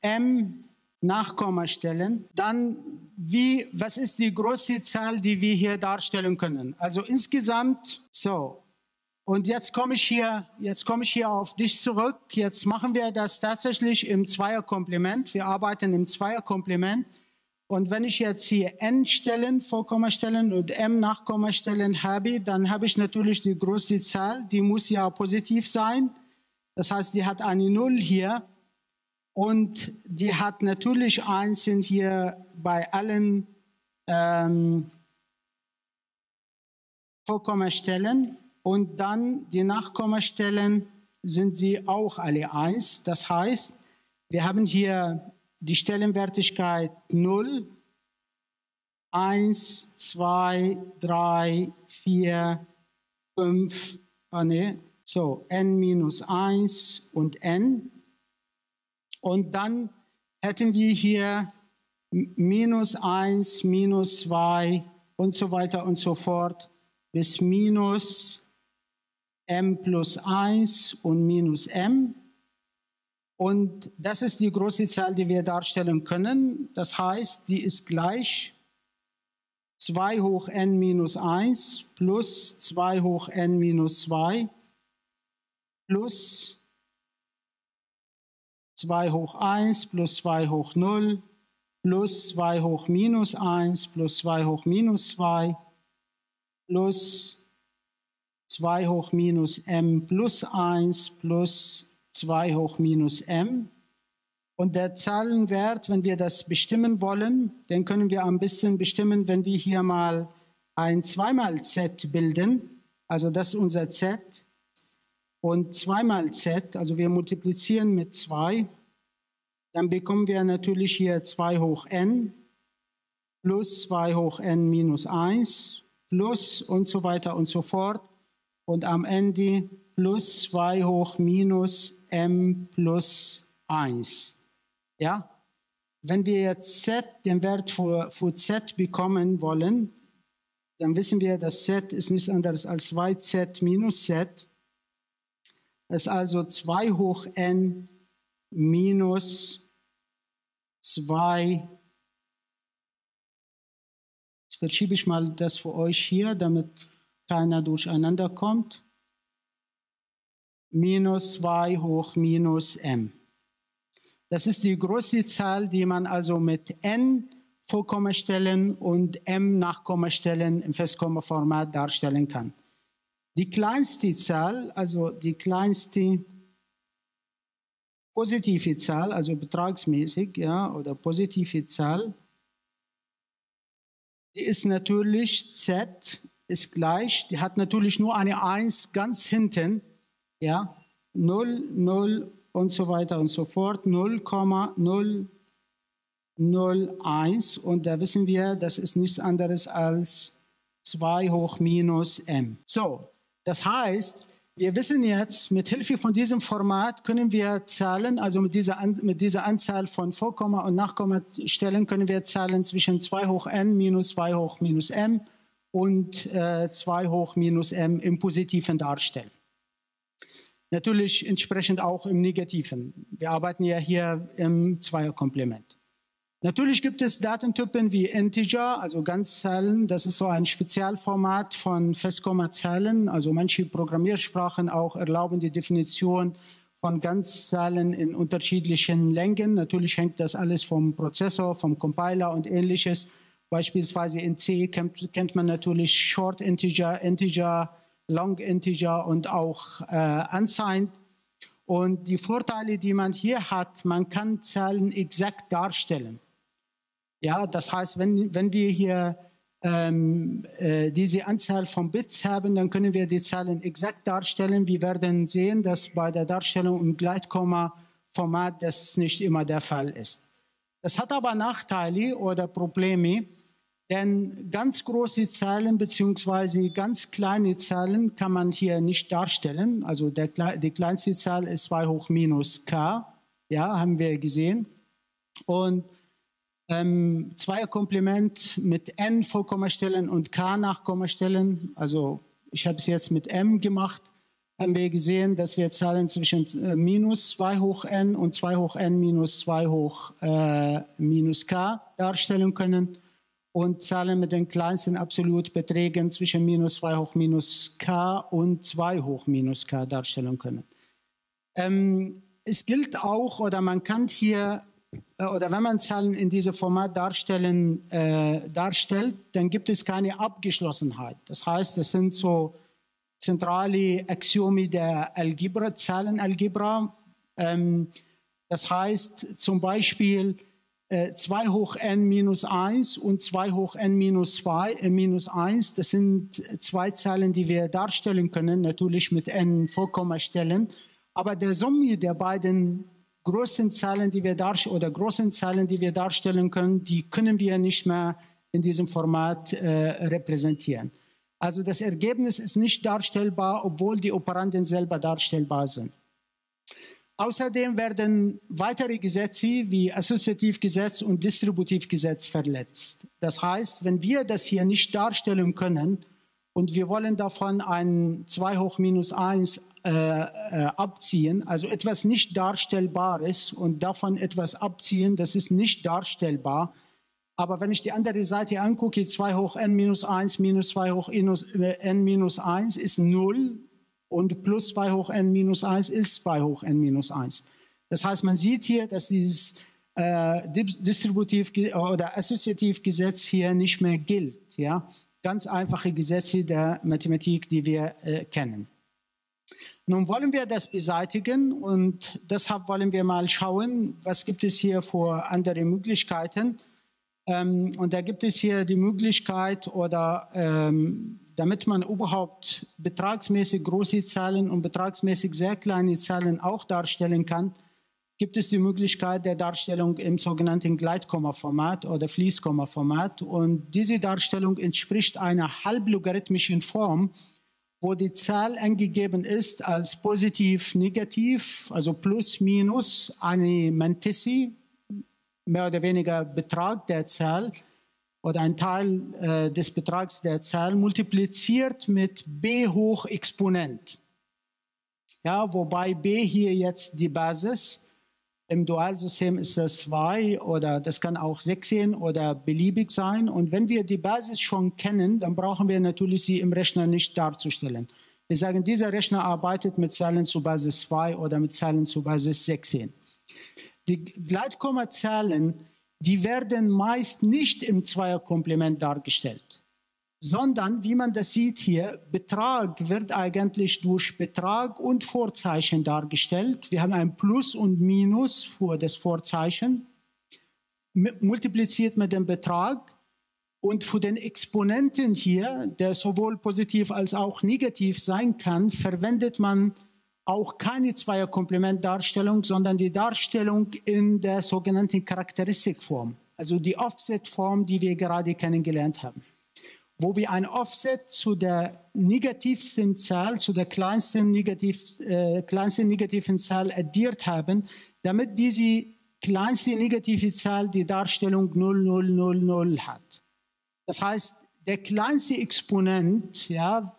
M Nachkommastellen, dann was ist die große Zahl, die wir hier darstellen können? Also insgesamt, so, Und jetzt komme ich hier auf dich zurück. Jetzt machen wir das tatsächlich im Zweierkomplement. Wir arbeiten im Zweierkomplement. Und wenn ich jetzt hier n-Stellen, Vorkommastellen und m-Nachkommastellen habe, dann habe ich natürlich die größte Zahl. Die muss ja positiv sein. Das heißt, die hat eine 0 hier. Und die hat natürlich Einsen hier bei allen Vorkommastellen. Und dann die Nachkommastellen sind sie auch alle 1. Das heißt, wir haben hier die Stellenwertigkeit 0, 1, 2, 3, 4, 5, so n minus 1 und n. Und dann hätten wir hier minus 1, minus 2 und so weiter und so fort bis minus m plus 1 und minus m. Und das ist die große Zahl, die wir darstellen können. Das heißt, die ist gleich 2 hoch n minus 1 plus 2 hoch n minus 2 plus 2 hoch 1 plus 2 hoch 0 plus 2 hoch minus 1 plus 2 hoch minus 2 plus 2 hoch minus m plus 1 plus 2 hoch minus m. Und der Zahlenwert, wenn wir das bestimmen wollen, den können wir am besten bestimmen, wenn wir hier mal ein 2-mal z bilden. Also das ist unser z. Und 2-mal z, also wir multiplizieren mit 2. Dann bekommen wir natürlich hier 2 hoch n plus 2 hoch n minus 1 plus und so weiter und so fort. Und am Ende plus 2 hoch minus m plus 1. Ja? Wenn wir jetzt z, den Wert für z bekommen wollen, dann wissen wir, dass z ist nichts anderes als 2z minus z. Das ist also 2 hoch n minus 2. Jetzt verschiebe ich mal das für euch hier, damit keiner durcheinander kommt. Minus 2 hoch minus m. Das ist die große Zahl, die man also mit n Vorkommastellen und m Nachkommastellen im Festkommaformat darstellen kann. Die kleinste Zahl, also die kleinste positive Zahl, also betragsmäßig, ja, oder positive Zahl, die ist natürlich z ist gleich, die hat natürlich nur eine 1 ganz hinten, ja, 0, 0 und so weiter und so fort, 0,001. Und da wissen wir, das ist nichts anderes als 2 hoch minus m. So, das heißt, wir wissen jetzt, mit Hilfe von diesem Format können wir Zahlen, also mit dieser Anzahl von Vorkomma- und Nachkommastellen können wir Zahlen zwischen 2 hoch n minus 2 hoch minus m und 2 hoch minus m im Positiven darstellen. Natürlich entsprechend auch im Negativen. Wir arbeiten ja hier im Zweierkomplement. Natürlich gibt es Datentypen wie Integer, also Ganzzahlen. Das ist so ein Spezialformat von Festkommazahlen. Also manche Programmiersprachen auch erlauben die Definition von Ganzzahlen in unterschiedlichen Längen. Natürlich hängt das alles vom Prozessor, vom Compiler und ähnliches. Beispielsweise in C kennt man natürlich Short Integer, Integer, Long Integer und auch Unsigned. Und die Vorteile, die man hier hat, man kann Zahlen exakt darstellen. Ja, das heißt, wenn wir hier diese Anzahl von Bits haben, dann können wir die Zahlen exakt darstellen. Wir werden sehen, dass bei der Darstellung im Gleitkomma-Format das nicht immer der Fall ist. Das hat aber Nachteile oder Probleme, denn ganz große Zahlen bzw. ganz kleine Zahlen kann man hier nicht darstellen. Also die kleinste Zahl ist 2 hoch minus k, ja, haben wir gesehen. Und Zweierkomplement mit n Vorkommastellen und k Nachkommastellen, also ich habe es jetzt mit m gemacht, haben wir gesehen, dass wir Zahlen zwischen minus 2 hoch n und 2 hoch n minus 2 hoch minus k darstellen können. und Zahlen mit den kleinsten Absolutbeträgen zwischen -2 hoch -k und 2 hoch -k darstellen können. Es gilt auch, oder man kann hier, oder wenn man Zahlen in diesem Format darstellt, dann gibt es keine Abgeschlossenheit. Das heißt, das sind so zentrale Axiome der Algebra, Zahlenalgebra. Das heißt zum Beispiel 2 hoch n minus 1 und 2 hoch n minus 1, das sind zwei Zahlen, die wir darstellen können, natürlich mit n Vorkommastellen. Aber der Summe der beiden großen Zahlen, die wir darstellen, oder großen Zahlen, die wir darstellen können, die können wir nicht mehr in diesem Format repräsentieren. Also das Ergebnis ist nicht darstellbar, obwohl die Operanden selber darstellbar sind. Außerdem werden weitere Gesetze wie Assoziativgesetz und Distributivgesetz verletzt. Das heißt, wenn wir das hier nicht darstellen können und wir wollen davon ein 2 hoch minus 1 abziehen, also etwas nicht Darstellbares und davon etwas abziehen, das ist nicht darstellbar. Aber wenn ich die andere Seite angucke, 2 hoch n minus 1 minus 2 hoch n minus 1 ist 0. Und plus 2 hoch n minus 1 ist 2 hoch n minus 1. Das heißt, man sieht hier, dass dieses Distributiv- oder Assoziativgesetz hier nicht mehr gilt. Ja? Ganz einfache Gesetze der Mathematik, die wir kennen. Nun wollen wir das beseitigen und deshalb wollen wir mal schauen, was gibt es hier für andere Möglichkeiten. Und da gibt es hier die Möglichkeit, oder damit man überhaupt betragsmäßig große Zahlen und betragsmäßig sehr kleine Zahlen auch darstellen kann, gibt es die Möglichkeit der Darstellung im sogenannten Gleitkomma-Format oder Fließkomma-Format. Und diese Darstellung entspricht einer halblogarithmischen Form, wo die Zahl angegeben ist als positiv, negativ, also plus, minus, eine Mantisse, mehr oder weniger Betrag der Zahl, oder ein Teil des Betrags der Zahl multipliziert mit b hoch Exponent. Ja, wobei b hier jetzt die Basis, im Dualsystem ist das 2 oder das kann auch 16 oder beliebig sein. Und wenn wir die Basis schon kennen, dann brauchen wir natürlich sie im Rechner nicht darzustellen. Wir sagen, dieser Rechner arbeitet mit Zahlen zu Basis 2 oder mit Zahlen zu Basis 16. Die Gleitkommazahlen, die werden meist nicht im Zweierkomplement dargestellt, sondern, wie man das sieht hier, Betrag wird eigentlich durch Betrag und Vorzeichen dargestellt. Wir haben ein Plus und Minus für das Vorzeichen, multipliziert mit dem Betrag. Und für den Exponenten hier, der sowohl positiv als auch negativ sein kann, verwendet man auch keine Zweierkomplementdarstellung, sondern die Darstellung in der sogenannten Charakteristikform, also die Offset-Form, die wir gerade kennengelernt haben, wo wir ein Offset zu der negativsten Zahl, zu der kleinsten negativen Zahl addiert haben, damit diese kleinste negative Zahl die Darstellung 0, 0, 0, 0 hat. Das heißt, der kleinste Exponent, ja,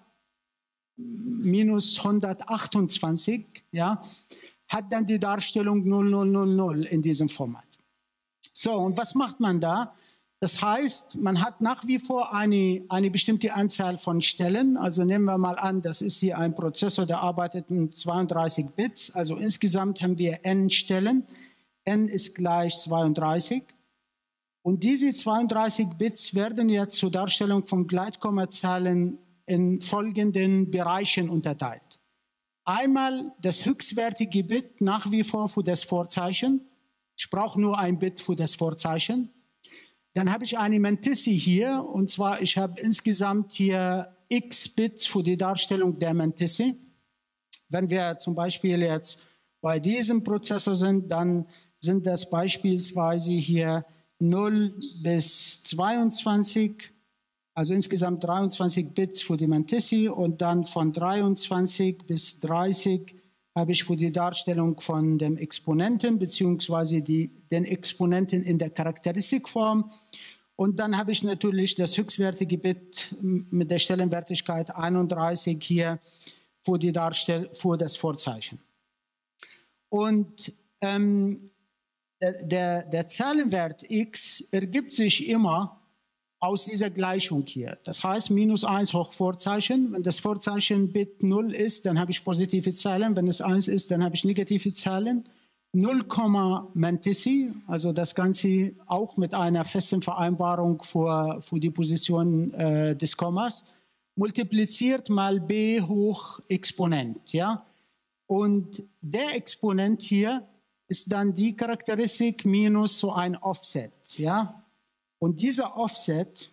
minus 128, ja, hat dann die Darstellung 0000 in diesem Format. So, und was macht man da? Das heißt, man hat nach wie vor eine bestimmte Anzahl von Stellen. Also nehmen wir mal an, das ist hier ein Prozessor, der arbeitet mit 32 Bits. Also insgesamt haben wir n Stellen. n ist gleich 32. Und diese 32 Bits werden jetzt zur Darstellung von Gleitkommazahlen in folgenden Bereichen unterteilt. Einmal das höchstwertige Bit nach wie vor für das Vorzeichen. Ich brauche nur ein Bit für das Vorzeichen. Dann habe ich eine Mantisse hier, und zwar ich habe insgesamt hier x Bits für die Darstellung der Mantisse. Wenn wir zum Beispiel jetzt bei diesem Prozessor sind, dann sind das beispielsweise hier 0 bis 22, also insgesamt 23 Bits für die Mantisse, und dann von 23 bis 30 habe ich für die Darstellung von dem Exponenten beziehungsweise den Exponenten in der Charakteristikform. Und dann habe ich natürlich das höchstwertige Bit mit der Stellenwertigkeit 31 hier für die Darstellung, für das Vorzeichen. Und der Zahlenwert x ergibt sich immer aus dieser Gleichung hier. Das heißt, minus 1 hoch Vorzeichen. Wenn das Vorzeichen Bit 0 ist, dann habe ich positive Zahlen. Wenn es 1 ist, dann habe ich negative Zahlen. 0, Mantici, also das Ganze auch mit einer festen Vereinbarung für die Position des Kommas, multipliziert mal b hoch Exponent. Ja? Und der Exponent hier ist dann die Charakteristik minus so ein Offset. Ja? Und dieser Offset,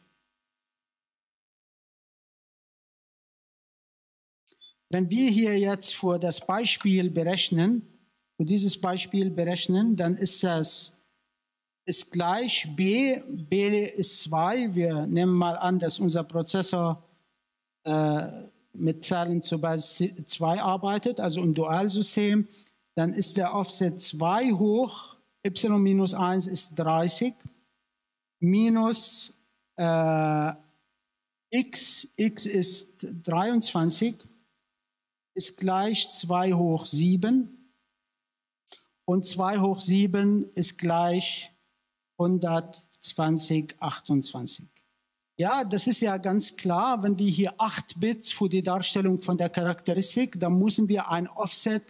wenn wir hier jetzt für das Beispiel berechnen, dann ist das ist gleich b, b ist 2. Wir nehmen mal an, dass unser Prozessor mit Zahlen zur Basis 2 arbeitet, also im Dualsystem. Dann ist der Offset 2 hoch, y minus 1 ist 30, minus x, x ist 23, ist gleich 2 hoch 7. Und 2 hoch 7 ist gleich 120, 28. Ja, das ist ja ganz klar, wenn wir hier 8 Bits für die Darstellung von der Charakteristik, dann müssen wir ein Offset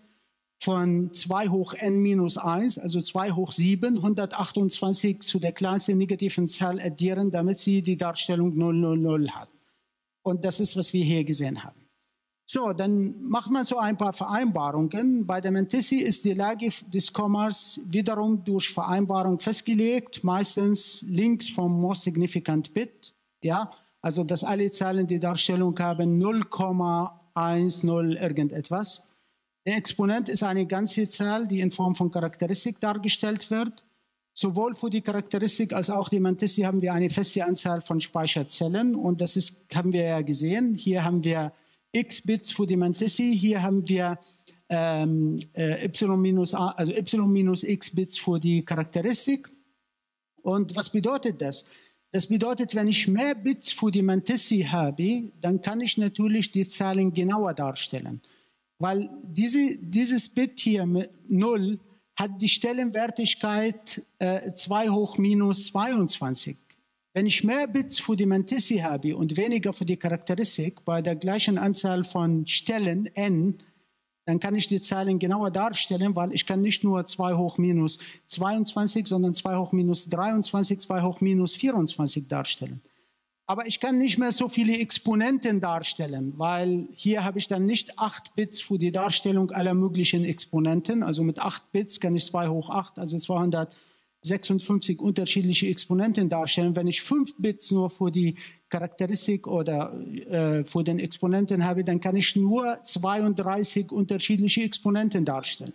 von 2 hoch n minus 1, also 2 hoch 7, 128 zu der kleinsten negativen Zahl addieren, damit sie die Darstellung 000 hat. Und das ist, was wir hier gesehen haben. So, dann macht man so ein paar Vereinbarungen. Bei der Mantici ist die Lage des Kommas wiederum durch Vereinbarung festgelegt, meistens links vom Most Significant Bit. Ja, also dass alle Zahlen die Darstellung haben 0,10 irgendetwas. Der Exponent ist eine ganze Zahl, die in Form von Charakteristik dargestellt wird. Sowohl für die Charakteristik als auch die Mantici haben wir eine feste Anzahl von Speicherzellen und das ist, haben wir ja gesehen. Hier haben wir X-Bits für die Mantici, hier haben wir y minus x-Bits für die Charakteristik. Und was bedeutet das? Das bedeutet, wenn ich mehr Bits für die Mantici habe, dann kann ich natürlich die Zahlen genauer darstellen. Weil dieses Bit hier mit 0 hat die Stellenwertigkeit 2 hoch minus 22. Wenn ich mehr Bits für die Mantici habe und weniger für die Charakteristik bei der gleichen Anzahl von Stellen n, dann kann ich die Zahlen genauer darstellen, weil ich kann nicht nur 2 hoch minus 22, sondern 2 hoch minus 23, 2 hoch minus 24 darstellen. Aber ich kann nicht mehr so viele Exponenten darstellen, weil hier habe ich dann nicht 8 Bits für die Darstellung aller möglichen Exponenten. Also mit 8 Bits kann ich 2 hoch 8, also 256 unterschiedliche Exponenten darstellen. Wenn ich 5 Bits nur für die Charakteristik oder für den Exponenten habe, dann kann ich nur 32 unterschiedliche Exponenten darstellen.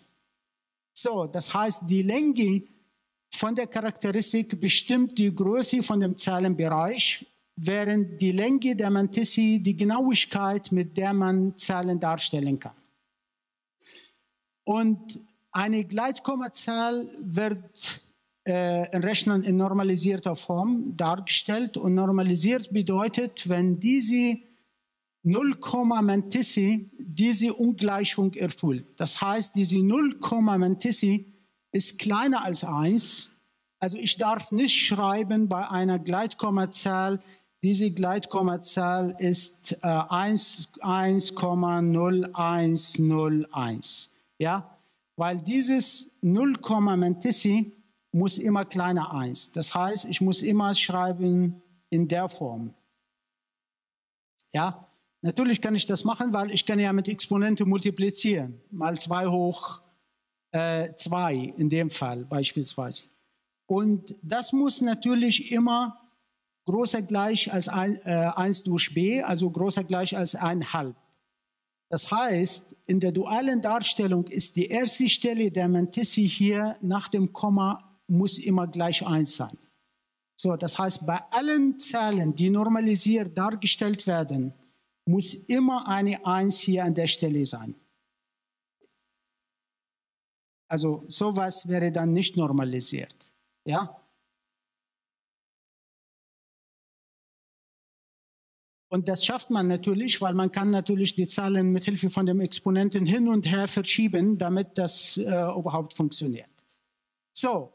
So, das heißt, die Länge von der Charakteristik bestimmt die Größe von dem Zahlenbereich, während die Länge der Mantici die Genauigkeit, mit der man Zahlen darstellen kann. Und eine Gleitkommazahl wird in Rechnern in normalisierter Form dargestellt. Und normalisiert bedeutet, wenn diese 0, Mantici diese Ungleichung erfüllt. Das heißt, diese 0, Mantici ist kleiner als 1. Also ich darf nicht schreiben bei einer Gleitkommazahl, diese Gleitkommazahl ist 1,0101. Ja? Weil dieses 0, Mantici muss immer kleiner 1. Das heißt, ich muss immer schreiben in der Form. Ja, natürlich kann ich das machen, weil ich kann ja mit Exponenten multiplizieren. Mal 2 hoch 2 in dem Fall beispielsweise. Und das muss natürlich immer größer gleich als 1 durch b, also größer gleich als 1/2. Das heißt, in der dualen Darstellung ist die erste Stelle der Mantici hier nach dem Komma muss immer gleich 1 sein. So, das heißt, bei allen Zahlen, die normalisiert dargestellt werden, muss immer eine 1 hier an der Stelle sein. Also sowas wäre dann nicht normalisiert. Ja? Und das schafft man natürlich, weil man kann natürlich die Zahlen mit Hilfe von dem Exponenten hin und her verschieben, damit das überhaupt funktioniert. So.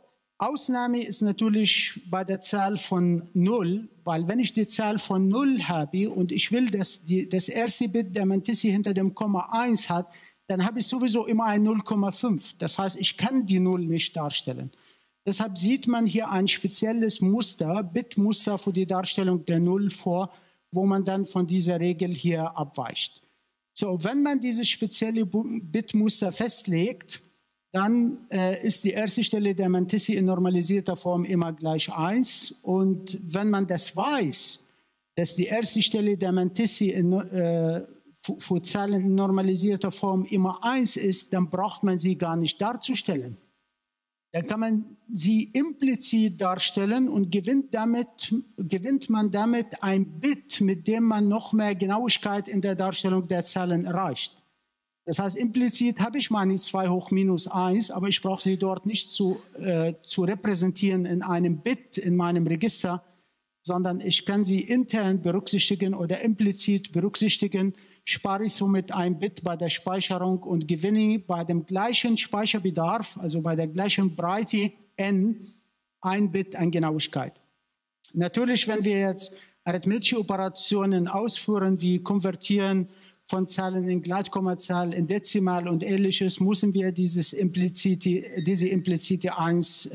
Ausnahme ist natürlich bei der Zahl von 0, weil wenn ich die Zahl von 0 habe und ich will, dass das erste Bit der Mantissa hinter dem Komma 1 hat, dann habe ich sowieso immer ein 0,5. Das heißt, ich kann die 0 nicht darstellen. Deshalb sieht man hier ein spezielles Muster, Bitmuster für die Darstellung der 0 vor, wo man dann von dieser Regel hier abweicht. So, wenn man dieses spezielle Bitmuster festlegt, dann ist die erste Stelle der Mantissa in normalisierter Form immer gleich 1. Und wenn man das weiß, dass die erste Stelle der Mantissa für Zahlen in normalisierter Form immer 1 ist, dann braucht man sie gar nicht darzustellen. Dann kann man sie implizit darstellen und gewinnt man damit ein Bit, mit dem man noch mehr Genauigkeit in der Darstellung der Zahlen erreicht. Das heißt, implizit habe ich meine 2 hoch minus 1, aber ich brauche sie dort nicht zu repräsentieren in einem Bit in meinem Register, sondern ich kann sie intern berücksichtigen oder implizit berücksichtigen, spare ich somit ein Bit bei der Speicherung und gewinne bei dem gleichen Speicherbedarf, also bei der gleichen Breite n, ein Bit an Genauigkeit. Natürlich, wenn wir jetzt arithmetische Operationen ausführen, wie Konvertieren von Zahlen in Gleitkommazahlen, in Dezimal und Ähnliches, müssen wir diese implizite 1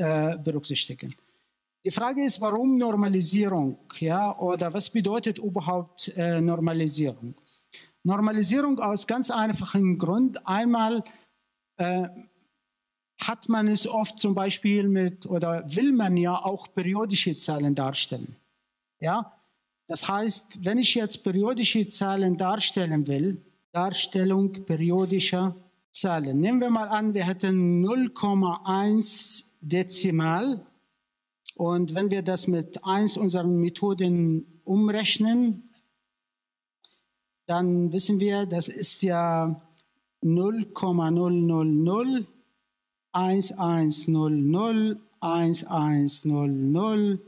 berücksichtigen. Die Frage ist, warum Normalisierung? Ja, oder was bedeutet überhaupt Normalisierung? Normalisierung aus ganz einfachem Grund. Einmal hat man es oft zum Beispiel mit, oder will man ja auch periodische Zahlen darstellen. Ja? Das heißt, wenn ich jetzt periodische Zahlen darstellen will, Darstellung periodischer Zahlen. Nehmen wir mal an, wir hätten 0,1 Dezimal. Und wenn wir das mit 1 unserer Methoden umrechnen, dann wissen wir, das ist ja 0,000, 1100, 1100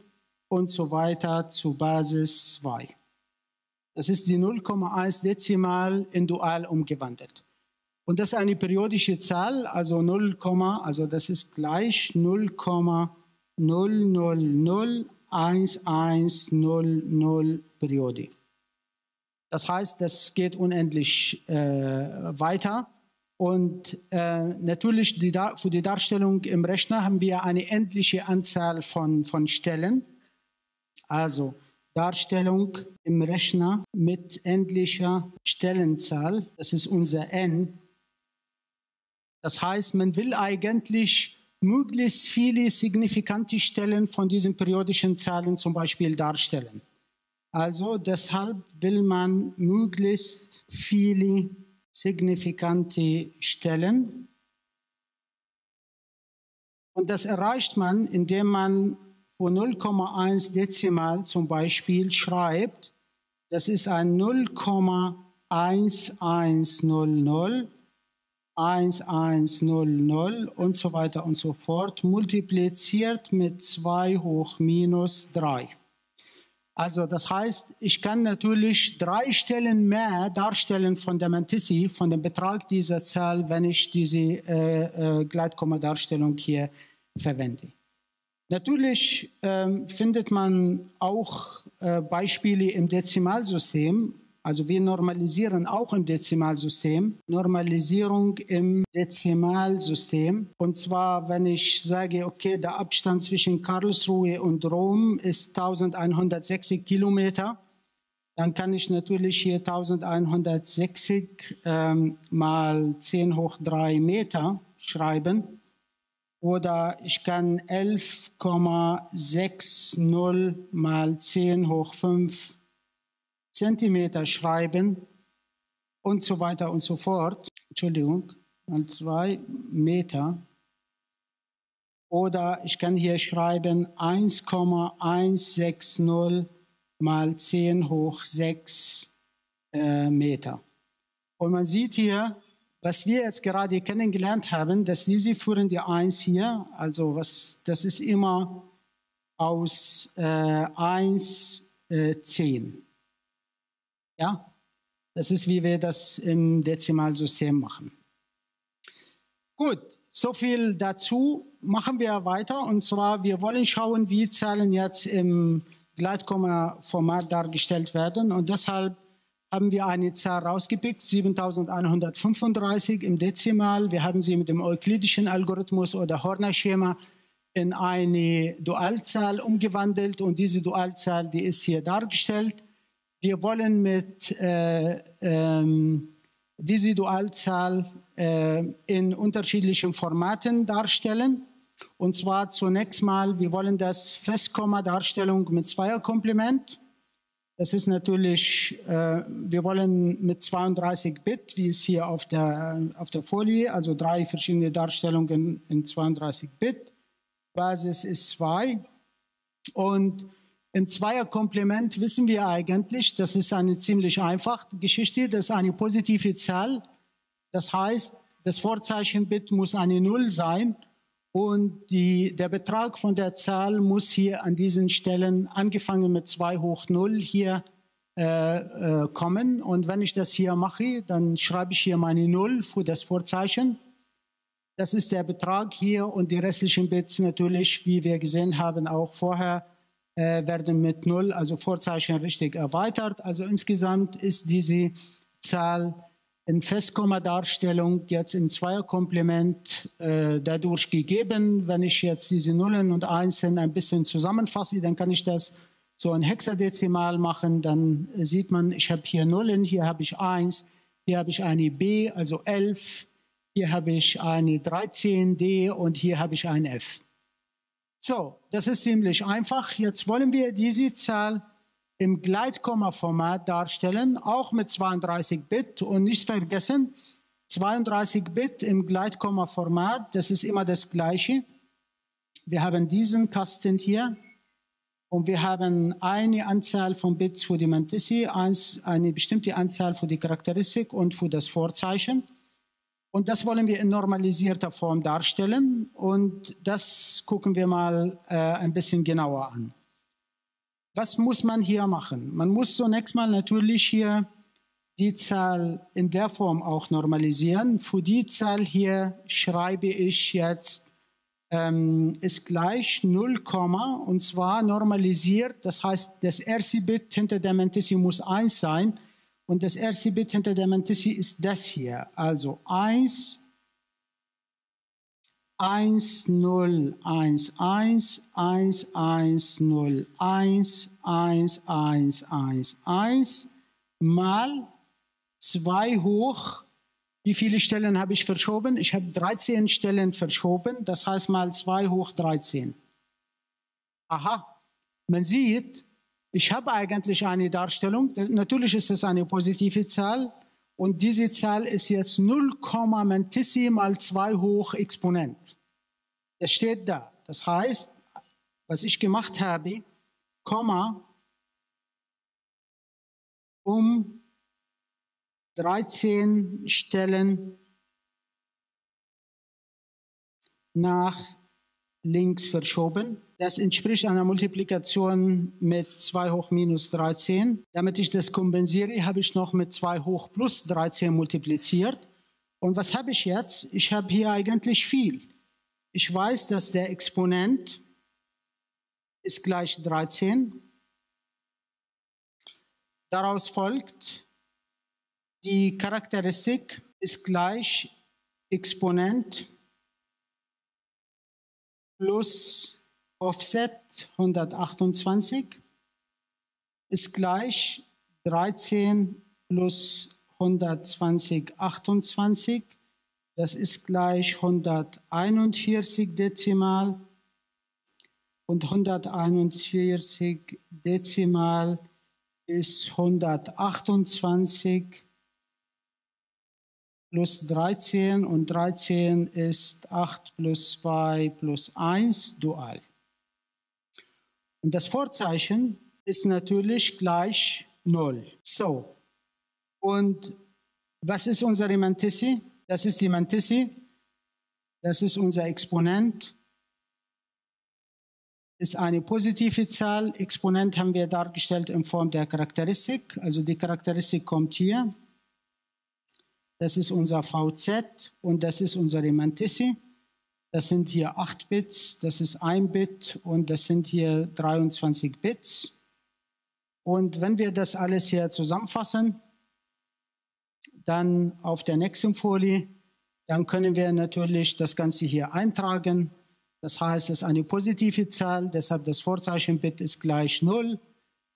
und so weiter zu Basis 2. Das ist die 0,1 Dezimal in Dual umgewandelt. Und das ist eine periodische Zahl, also 0, also das ist gleich 0,0001100 Periode. Das heißt, das geht unendlich weiter. Und natürlich für die Darstellung im Rechner haben wir eine endliche Anzahl von Stellen. Also Darstellung im Rechner mit endlicher Stellenzahl. Das ist unser n. Das heißt, man will eigentlich möglichst viele signifikante Stellen von diesen periodischen Zahlen zum Beispiel darstellen. Also deshalb will man möglichst viele signifikante Stellen. Und das erreicht man, indem man für 0,1 Dezimal zum Beispiel schreibt, das ist ein 0,1100, 1100 und so weiter und so fort, multipliziert mit 2 hoch minus 3. Also das heißt, ich kann natürlich 3 Stellen mehr darstellen von der Mantissa, von dem Betrag dieser Zahl, wenn ich diese Gleitkomma-Darstellung hier verwende. Natürlich findet man auch Beispiele im Dezimalsystem. Also wir normalisieren auch im Dezimalsystem. Normalisierung im Dezimalsystem. Und zwar, wenn ich sage, okay, der Abstand zwischen Karlsruhe und Rom ist 1160 Kilometer, dann kann ich natürlich hier 1160 mal 10 hoch 3 Meter schreiben. Oder ich kann 11,60 mal 10 hoch 5 Zentimeter schreiben und so weiter und so fort. Entschuldigung, 2 Meter. Oder ich kann hier schreiben 1,160 mal 10 hoch 6 Meter. Und man sieht hier, was wir jetzt gerade kennengelernt haben, dass diese führende 1 hier, also das ist immer aus 1, 10. Ja, das ist, wie wir das im Dezimalsystem machen. Gut, so viel dazu. machen wir weiter, und zwar, wir wollen schauen, wie Zahlen jetzt im Gleitkomma-Format dargestellt werden, und deshalb haben wir eine Zahl rausgepickt, 7135 im Dezimal. Wir haben sie mit dem euklidischen Algorithmus oder Horner-Schema in eine Dualzahl umgewandelt, und diese Dualzahl, die ist hier dargestellt. Wir wollen mit diese Dualzahl in unterschiedlichen Formaten darstellen. Und zwar zunächst mal, wir wollen das Festkomma-Darstellung mit Zweierkomplement. Das ist natürlich, wir wollen mit 32 Bit, wie es hier auf der Folie, also 3 verschiedene Darstellungen in 32 Bit. Basis ist 2. Und im Zweierkomplement wissen wir eigentlich, das ist eine ziemlich einfache Geschichte, das ist eine positive Zahl. Das heißt, das Vorzeichenbit muss eine 0 sein und der Betrag von der Zahl muss hier an diesen Stellen, angefangen mit 2 hoch 0, hier kommen. Und wenn ich das hier mache, dann schreibe ich hier meine 0 für das Vorzeichen. Das ist der Betrag hier, und die restlichen Bits natürlich, wie wir gesehen haben, auch vorher, werden mit 0, also Vorzeichen richtig erweitert. Also insgesamt ist diese Zahl in Festkomma-Darstellung jetzt im Zweierkomplement dadurch gegeben. Wenn ich jetzt diese Nullen und Einsen ein bisschen zusammenfasse, dann kann ich das so ein Hexadezimal machen. Dann sieht man, ich habe hier Nullen, hier habe ich 1, hier habe ich eine B, also 11, hier habe ich eine 13D und hier habe ich ein F. So, das ist ziemlich einfach. Jetzt wollen wir diese Zahl im Gleitkomma-Format darstellen, auch mit 32 Bit. Und nicht vergessen, 32 Bit im Gleitkomma-Format, das ist immer das Gleiche. Wir haben diesen Kasten hier und wir haben eine Anzahl von Bits für die Mantisi, eine bestimmte Anzahl für die Charakteristik und für das Vorzeichen. Und das wollen wir in normalisierter Form darstellen, und das gucken wir mal ein bisschen genauer an. Was muss man hier machen? Man muss zunächst mal natürlich hier die Zahl in der Form auch normalisieren. Für die Zahl hier schreibe ich jetzt ist gleich 0, und zwar normalisiert. Das heißt, das erste Bit hinter der Mantisi muss 1 sein. Und das erste Bit hinter der Mantisi ist das hier. Also 1, 1, 0, 1, 1, 1, 1, 0, 1, 1, 1, 1, 1 mal 2 hoch. Wie viele Stellen habe ich verschoben? Ich habe 13 Stellen verschoben. Das heißt mal 2 hoch 13. Aha, man sieht, ich habe eigentlich eine Darstellung, natürlich ist es eine positive Zahl, und diese Zahl ist jetzt 0, Mantisi mal 2 hoch Exponent. Das steht da. Das heißt, was ich gemacht habe, Komma um 13 Stellen nach links verschoben. Das entspricht einer Multiplikation mit 2 hoch minus 13. Damit ich das kompensiere, habe ich noch mit 2 hoch plus 13 multipliziert. Und was habe ich jetzt? Ich habe hier eigentlich viel. Ich weiß, dass der Exponent ist gleich 13. Daraus folgt, die Charakteristik ist gleich Exponent plus Offset 128 ist gleich 13 plus 120, 28. Das ist gleich 141 Dezimal. Und 141 Dezimal ist 128 plus 13, und 13 ist 8 plus 2 plus 1 dual. Und das Vorzeichen ist natürlich gleich 0. So, und was ist unsere Mantisi? Das ist die Mantisi, das ist unser Exponent. Ist eine positive Zahl. Exponent haben wir dargestellt in Form der Charakteristik. Also die Charakteristik kommt hier. Das ist unser VZ und das ist unsere Mantisi. Das sind hier 8 Bits, das ist 1 Bit und das sind hier 23 Bits. Und wenn wir das alles hier zusammenfassen, dann auf der nächsten Folie, dann können wir natürlich das Ganze hier eintragen. Das heißt, es ist eine positive Zahl, deshalb das Vorzeichenbit ist gleich 0.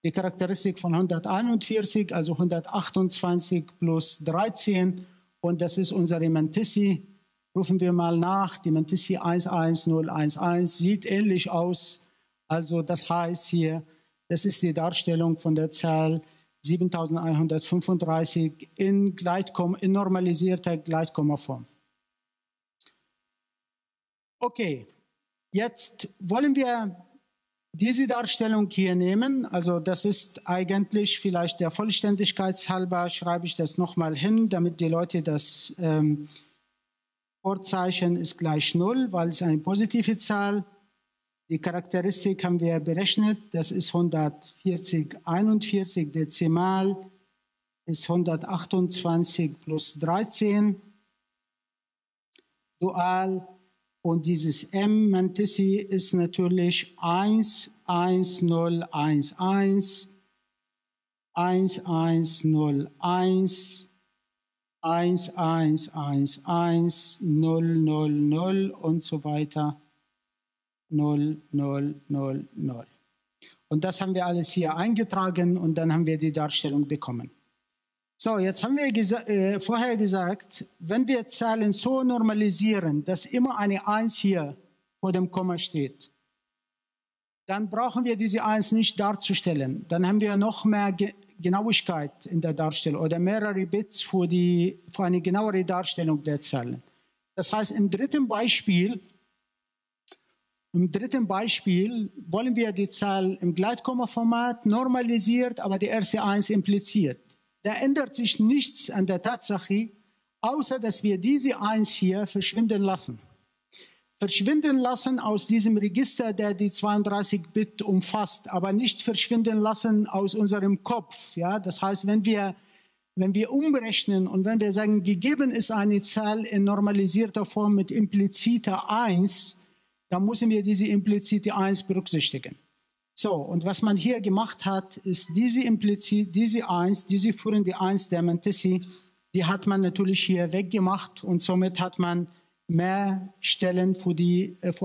Die Charakteristik von 141, also 128 plus 13. Und das ist unsere Mantissa. Rufen wir mal nach, die Mantissa 11011 sieht ähnlich aus. Also das heißt hier, das ist die Darstellung von der Zahl 7135 in normalisierter Gleitkommaform. Okay, jetzt wollen wir diese Darstellung hier nehmen. Also das ist eigentlich, vielleicht der Vollständigkeit halber, schreibe ich das nochmal hin, damit die Leute das... Vorzeichen ist gleich 0, weil es eine positive Zahl ist. Die Charakteristik haben wir berechnet. Das ist 140,41 Dezimal, ist 128 plus 13. Dual und dieses M Mantissa ist natürlich 11011, 1101. 1111 000 und so weiter 0000. Und das haben wir alles hier eingetragen und dann haben wir die Darstellung bekommen. So, jetzt haben wir vorher gesagt, wenn wir Zahlen so normalisieren, dass immer eine 1 hier vor dem Komma steht, dann brauchen wir diese 1 nicht darzustellen. Dann haben wir noch mehr Genauigkeit in der Darstellung oder mehrere Bits für eine genauere Darstellung der Zahlen. Das heißt, im dritten Beispiel wollen wir die Zahl im Gleitkommaformat normalisiert, aber die erste 1 impliziert. Da ändert sich nichts an der Tatsache, außer dass wir diese 1 hier verschwinden lassen. Verschwinden lassen aus diesem Register, der die 32 Bit umfasst, aber nicht verschwinden lassen aus unserem Kopf. Ja, das heißt, wenn wir umrechnen und wenn wir sagen, gegeben ist eine Zahl in normalisierter Form mit impliziter 1, dann müssen wir diese implizite 1 berücksichtigen. So, und was man hier gemacht hat, ist diese führende 1 der Mantissa, die hat man natürlich hier weggemacht und somit hat man mehr Stellen für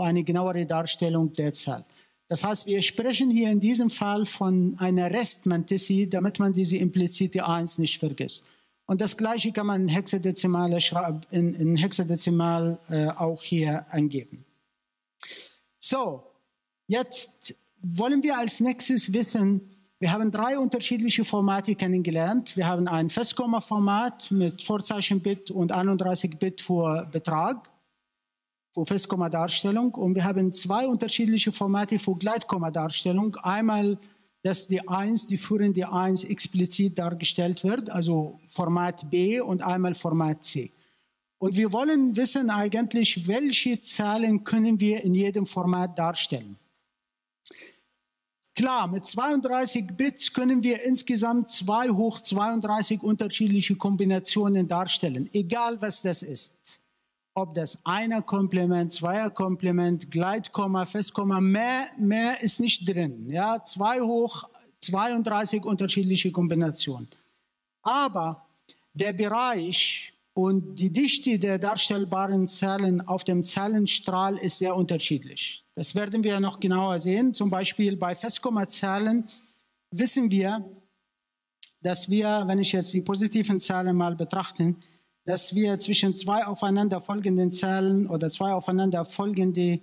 eine genauere Darstellung der Zahl. Das heißt, wir sprechen hier in diesem Fall von einer Restmantissa, damit man diese implizite 1 nicht vergisst. Und das Gleiche kann man in Hexadezimal, auch hier angeben. So, jetzt wollen wir als nächstes wissen, wir haben 3 unterschiedliche Formate kennengelernt. Wir haben ein Festkomma-Format mit Vorzeichenbit und 31 Bit für Betrag, für Festkomma-Darstellung. Und wir haben 2 unterschiedliche Formate für Gleitkomma-Darstellung. Einmal, dass die führende 1 explizit dargestellt wird, also Format B, und einmal Format C. Und wir wollen wissen eigentlich, welche Zahlen können wir in jedem Format darstellen. Klar, mit 32 Bits können wir insgesamt 2 hoch 32 unterschiedliche Kombinationen darstellen, egal was das ist. Ob das Einerkomplement, Zweierkomplement, Gleitkomma, Festkomma, mehr ist nicht drin. Ja, 2 hoch 32 unterschiedliche Kombinationen. Aber der Bereich und die Dichte der darstellbaren Zahlen auf dem Zahlenstrahl ist sehr unterschiedlich. Das werden wir noch genauer sehen. Zum Beispiel bei Festkommazahlen wissen wir, dass wir, wenn ich jetzt die positiven Zahlen mal betrachte, dass wir zwischen 2 aufeinanderfolgenden Zahlen oder 2 aufeinanderfolgende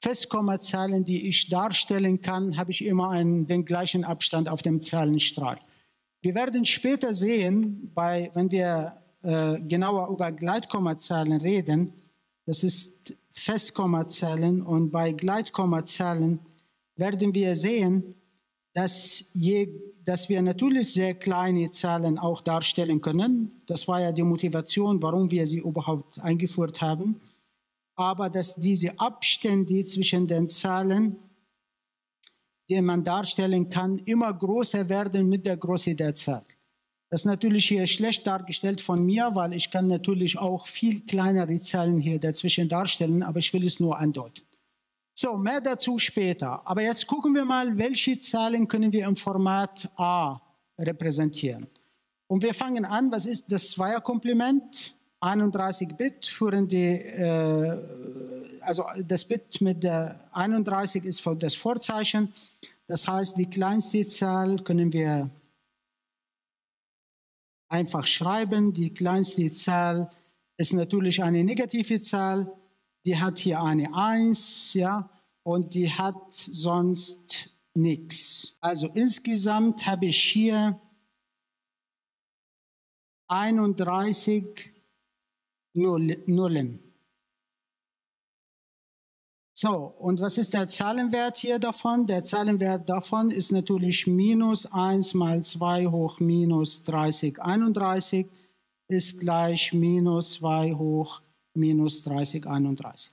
Festkommazahlen, die ich darstellen kann, habe ich immer den gleichen Abstand auf dem Zahlenstrahl. Wir werden später sehen, wenn wir genauer über Gleitkommazahlen reden, das ist Festkommazahlen, und bei Gleitkommazahlen werden wir sehen, dass wir natürlich sehr kleine Zahlen auch darstellen können. Das war ja die Motivation, warum wir sie überhaupt eingeführt haben. Aber dass diese Abstände zwischen den Zahlen, die man darstellen kann, immer größer werden mit der Größe der Zahl. Das ist natürlich hier schlecht dargestellt von mir, weil ich kann natürlich auch viel kleinere Zellen hier dazwischen darstellen, aber ich will es nur andeuten. So, mehr dazu später. Aber jetzt gucken wir mal, welche Zahlen können wir im Format A repräsentieren. Und wir fangen an, was ist das Zweierkomplement? 31 Bit führen die, also das Bit mit der 31 ist das Vorzeichen. Das heißt, die kleinste Zahl können wir einfach schreiben. Die kleinste Zahl ist natürlich eine negative Zahl. Die hat hier eine 1, ja, und die hat sonst nichts. Also insgesamt habe ich hier 31 Nullen. So, und was ist der Zahlenwert hier davon? Der Zahlenwert davon ist natürlich minus 1 mal 2 hoch minus 30, 31 ist gleich minus 2 hoch minus 30, 31.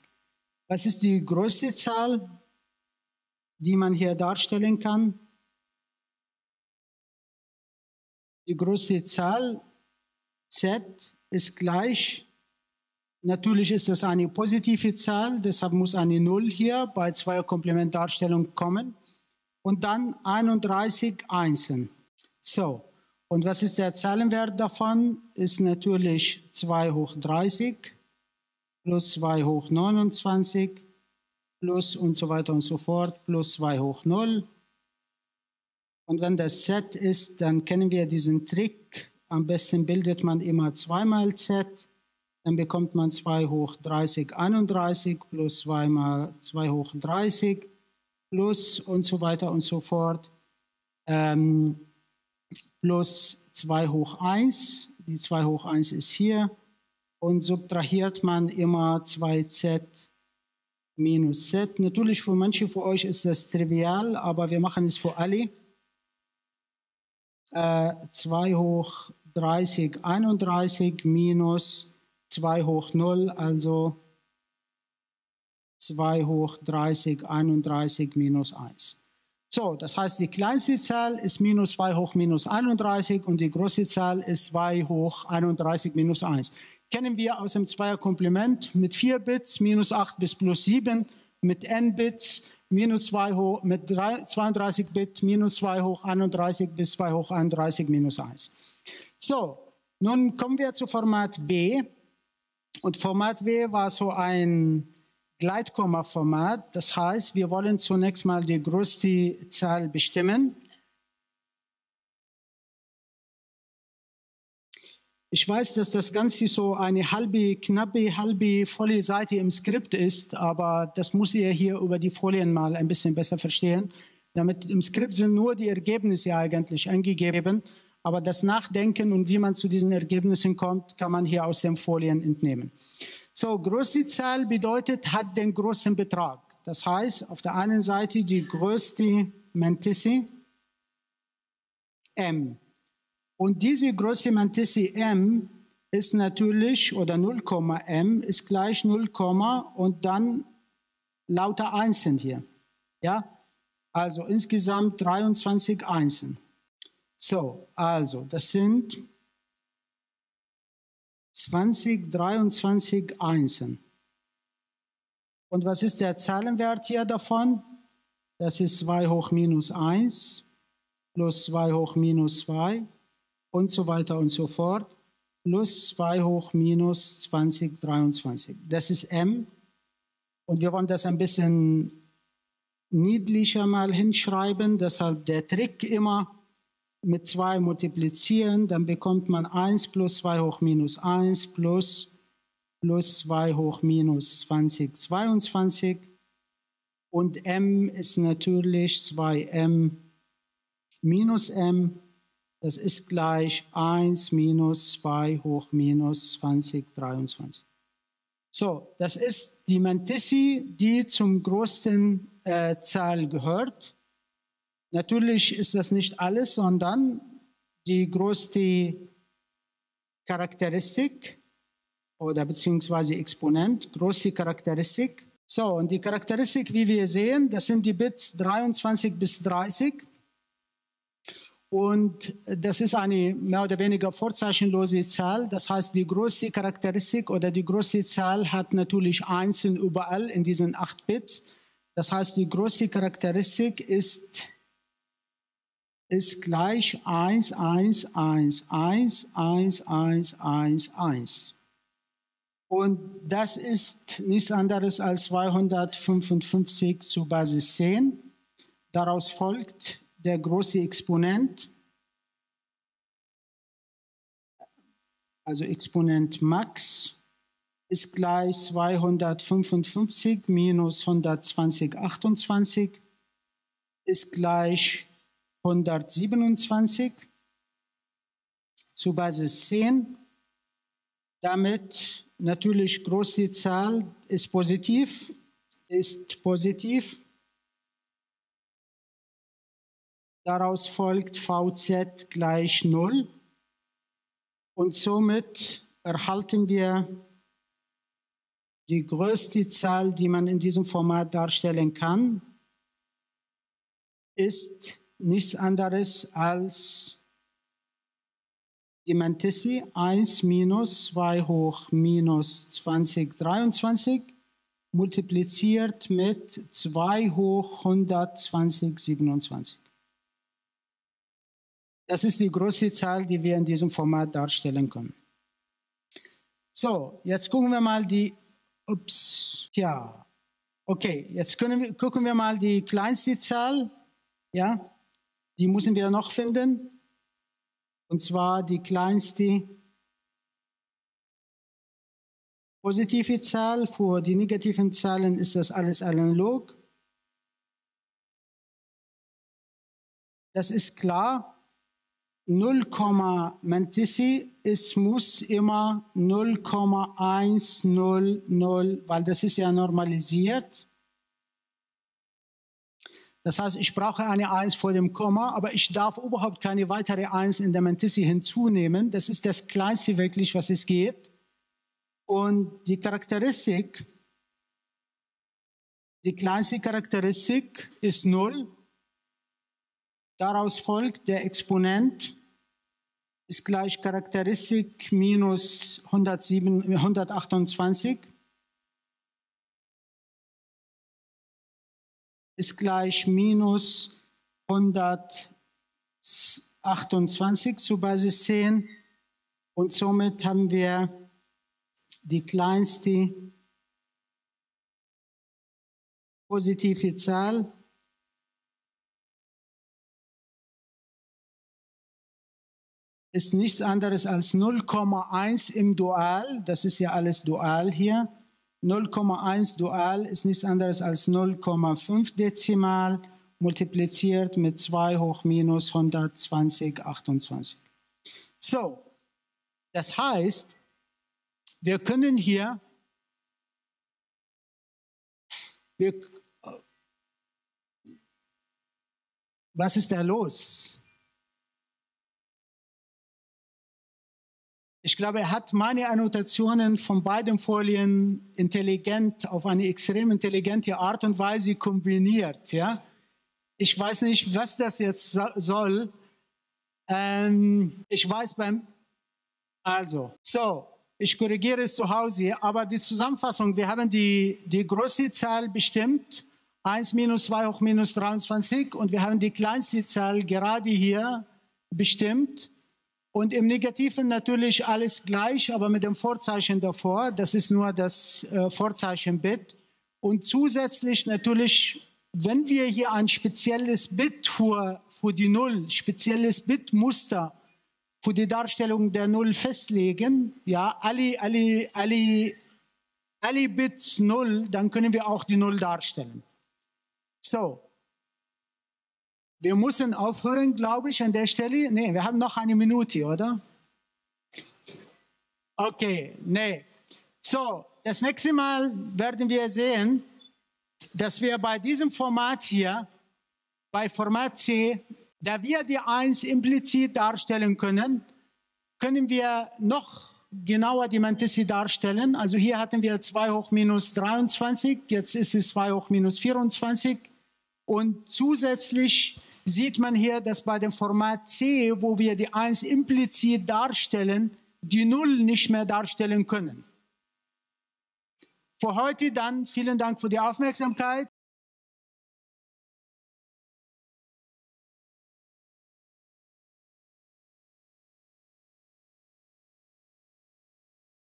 Was ist die größte Zahl, die man hier darstellen kann? Die größte Zahl z ist gleich, natürlich ist das eine positive Zahl, deshalb muss eine 0 hier bei Zweierkomplementdarstellung kommen. Und dann 31 Einsen. So, und was ist der Zahlenwert davon? Ist natürlich 2 hoch 30. Plus 2 hoch 29, plus und so weiter und so fort, plus 2 hoch 0. Und wenn das Z ist, dann kennen wir diesen Trick. Am besten bildet man immer 2 mal Z, dann bekommt man 2 hoch 30, 31, plus 2 mal 2 hoch 30, plus und so weiter und so fort, plus 2 hoch 1. Die 2 hoch 1 ist hier. Und subtrahiert man immer 2z minus z. Natürlich für manche von euch ist das trivial, aber wir machen es für alle. 2 hoch 30, 31 minus 2 hoch 0, also 2 hoch 30, 31 minus 1. So, das heißt, die kleinste Zahl ist minus 2 hoch minus 31 und die große Zahl ist 2 hoch 31 minus 1. Kennen wir aus dem Zweierkomplement mit 4 Bits, minus 8 bis plus 7, mit n Bits, minus 2 hoch, mit 32 Bit, minus 2 hoch 31 bis 2 hoch 31 minus 1. So, nun kommen wir zu Format B. Und Format B war so ein Gleitkomma-Format. Das heißt, wir wollen zunächst mal die größte Zahl bestimmen. Ich weiß, dass das Ganze so eine halbe, knappe, halbe, volle Seite im Skript ist, aber das muss ihr hier über die Folien mal ein bisschen besser verstehen. Damit im Skript sind nur die Ergebnisse eigentlich angegeben, aber das Nachdenken und wie man zu diesen Ergebnissen kommt, kann man hier aus den Folien entnehmen. So, größte Zahl bedeutet, hat den größten Betrag. Das heißt, auf der einen Seite die größte Mantisse M. Und diese Größe Mantisse M ist natürlich, oder 0, M ist gleich 0, und dann lauter Einsen hier. Ja? Also insgesamt 23 Einsen. So, also das sind 20, 23 Einsen. Und was ist der Zahlenwert hier davon? Das ist 2 hoch minus 1 plus 2 hoch minus 2. Und so weiter und so fort, plus 2 hoch minus 20, 23. Das ist M. Und wir wollen das ein bisschen niedlicher mal hinschreiben. Deshalb der Trick immer mit 2 multiplizieren, dann bekommt man 1 plus 2 hoch minus 1 plus 2 hoch minus 20, 22. Und M ist natürlich 2M minus M. Das ist gleich 1 minus 2 hoch minus 20, 23. So, das ist die Mantisse, die zum größten Zahl gehört. Natürlich ist das nicht alles, sondern die größte Charakteristik oder beziehungsweise Exponent, größte Charakteristik. So, und die Charakteristik, wie wir sehen, das sind die Bits 23 bis 30. Und das ist eine mehr oder weniger vorzeichenlose Zahl. Das heißt, die größte Charakteristik oder die größte Zahl hat natürlich Einsen überall in diesen 8 Bits. Das heißt, die größte Charakteristik ist gleich 1, 1, 1, 1, 1, 1, 1, 1. Und das ist nichts anderes als 255 zur Basis 10. Daraus folgt der große Exponent, also Exponent max, ist gleich 255 minus 12028 ist gleich 127 zur Basis 10. Damit natürlich große Zahl ist positiv, Daraus folgt VZ gleich 0 und somit erhalten wir die größte Zahl, die man in diesem Format darstellen kann, ist nichts anderes als die Mantisi 1 minus 2 hoch minus 2023 multipliziert mit 2 hoch 12027. Das ist die größte Zahl, die wir in diesem Format darstellen können. So, jetzt gucken wir mal die, gucken wir mal die kleinste Zahl, ja, die müssen wir noch finden. Und zwar die kleinste positive Zahl. Für die negativen Zahlen ist das alles analog. Das ist klar. 0, Mantisi, es muss immer 0,100, weil das ist ja normalisiert. Das heißt, ich brauche eine 1 vor dem Komma, aber ich darf überhaupt keine weitere 1 in der Mantisi hinzunehmen. Das ist das Kleinste wirklich, was es geht. Und die Charakteristik, die kleinste Charakteristik ist 0. Daraus folgt der Exponent ist gleich Charakteristik minus 128 ist gleich minus 128 zur Basis 10 und somit haben wir die kleinste positive Zahl. Ist nichts anderes als 0,1 im Dual, das ist ja alles Dual hier, 0,1 Dual ist nichts anderes als 0,5 Dezimal multipliziert mit 2 hoch minus 12028. So, das heißt, wir können hier, was ist da los? Ich glaube, er hat meine Annotationen von beiden Folien intelligent, auf eine extrem intelligente Art und Weise kombiniert. Ja? Ich weiß nicht, was das jetzt soll. Ich korrigiere es zu Hause, aber die Zusammenfassung, wir haben die große Zahl bestimmt, 1 minus 2 hoch minus 23, und wir haben die kleinste Zahl gerade hier bestimmt. Und im Negativen natürlich alles gleich, aber mit dem Vorzeichen davor. Das ist nur das Vorzeichen-Bit. Und zusätzlich natürlich, wenn wir hier ein spezielles Bit für die Null, spezielles Bitmuster für die Darstellung der Null festlegen, ja, alle Bits Null, dann können wir auch die Null darstellen. So. Wir müssen aufhören, glaube ich, an der Stelle. Nee, wir haben noch eine Minute, oder? Okay, nee. So, das nächste Mal werden wir sehen, dass wir bei diesem Format hier, bei Format C, da wir die 1 implizit darstellen können, können wir noch genauer die Mantisi darstellen. Also hier hatten wir 2 hoch minus 23, jetzt ist es 2 hoch minus 24. Und zusätzlich sieht man hier, dass bei dem Format C, wo wir die 1 implizit darstellen, die 0 nicht mehr darstellen können. Für heute dann, vielen Dank für die Aufmerksamkeit.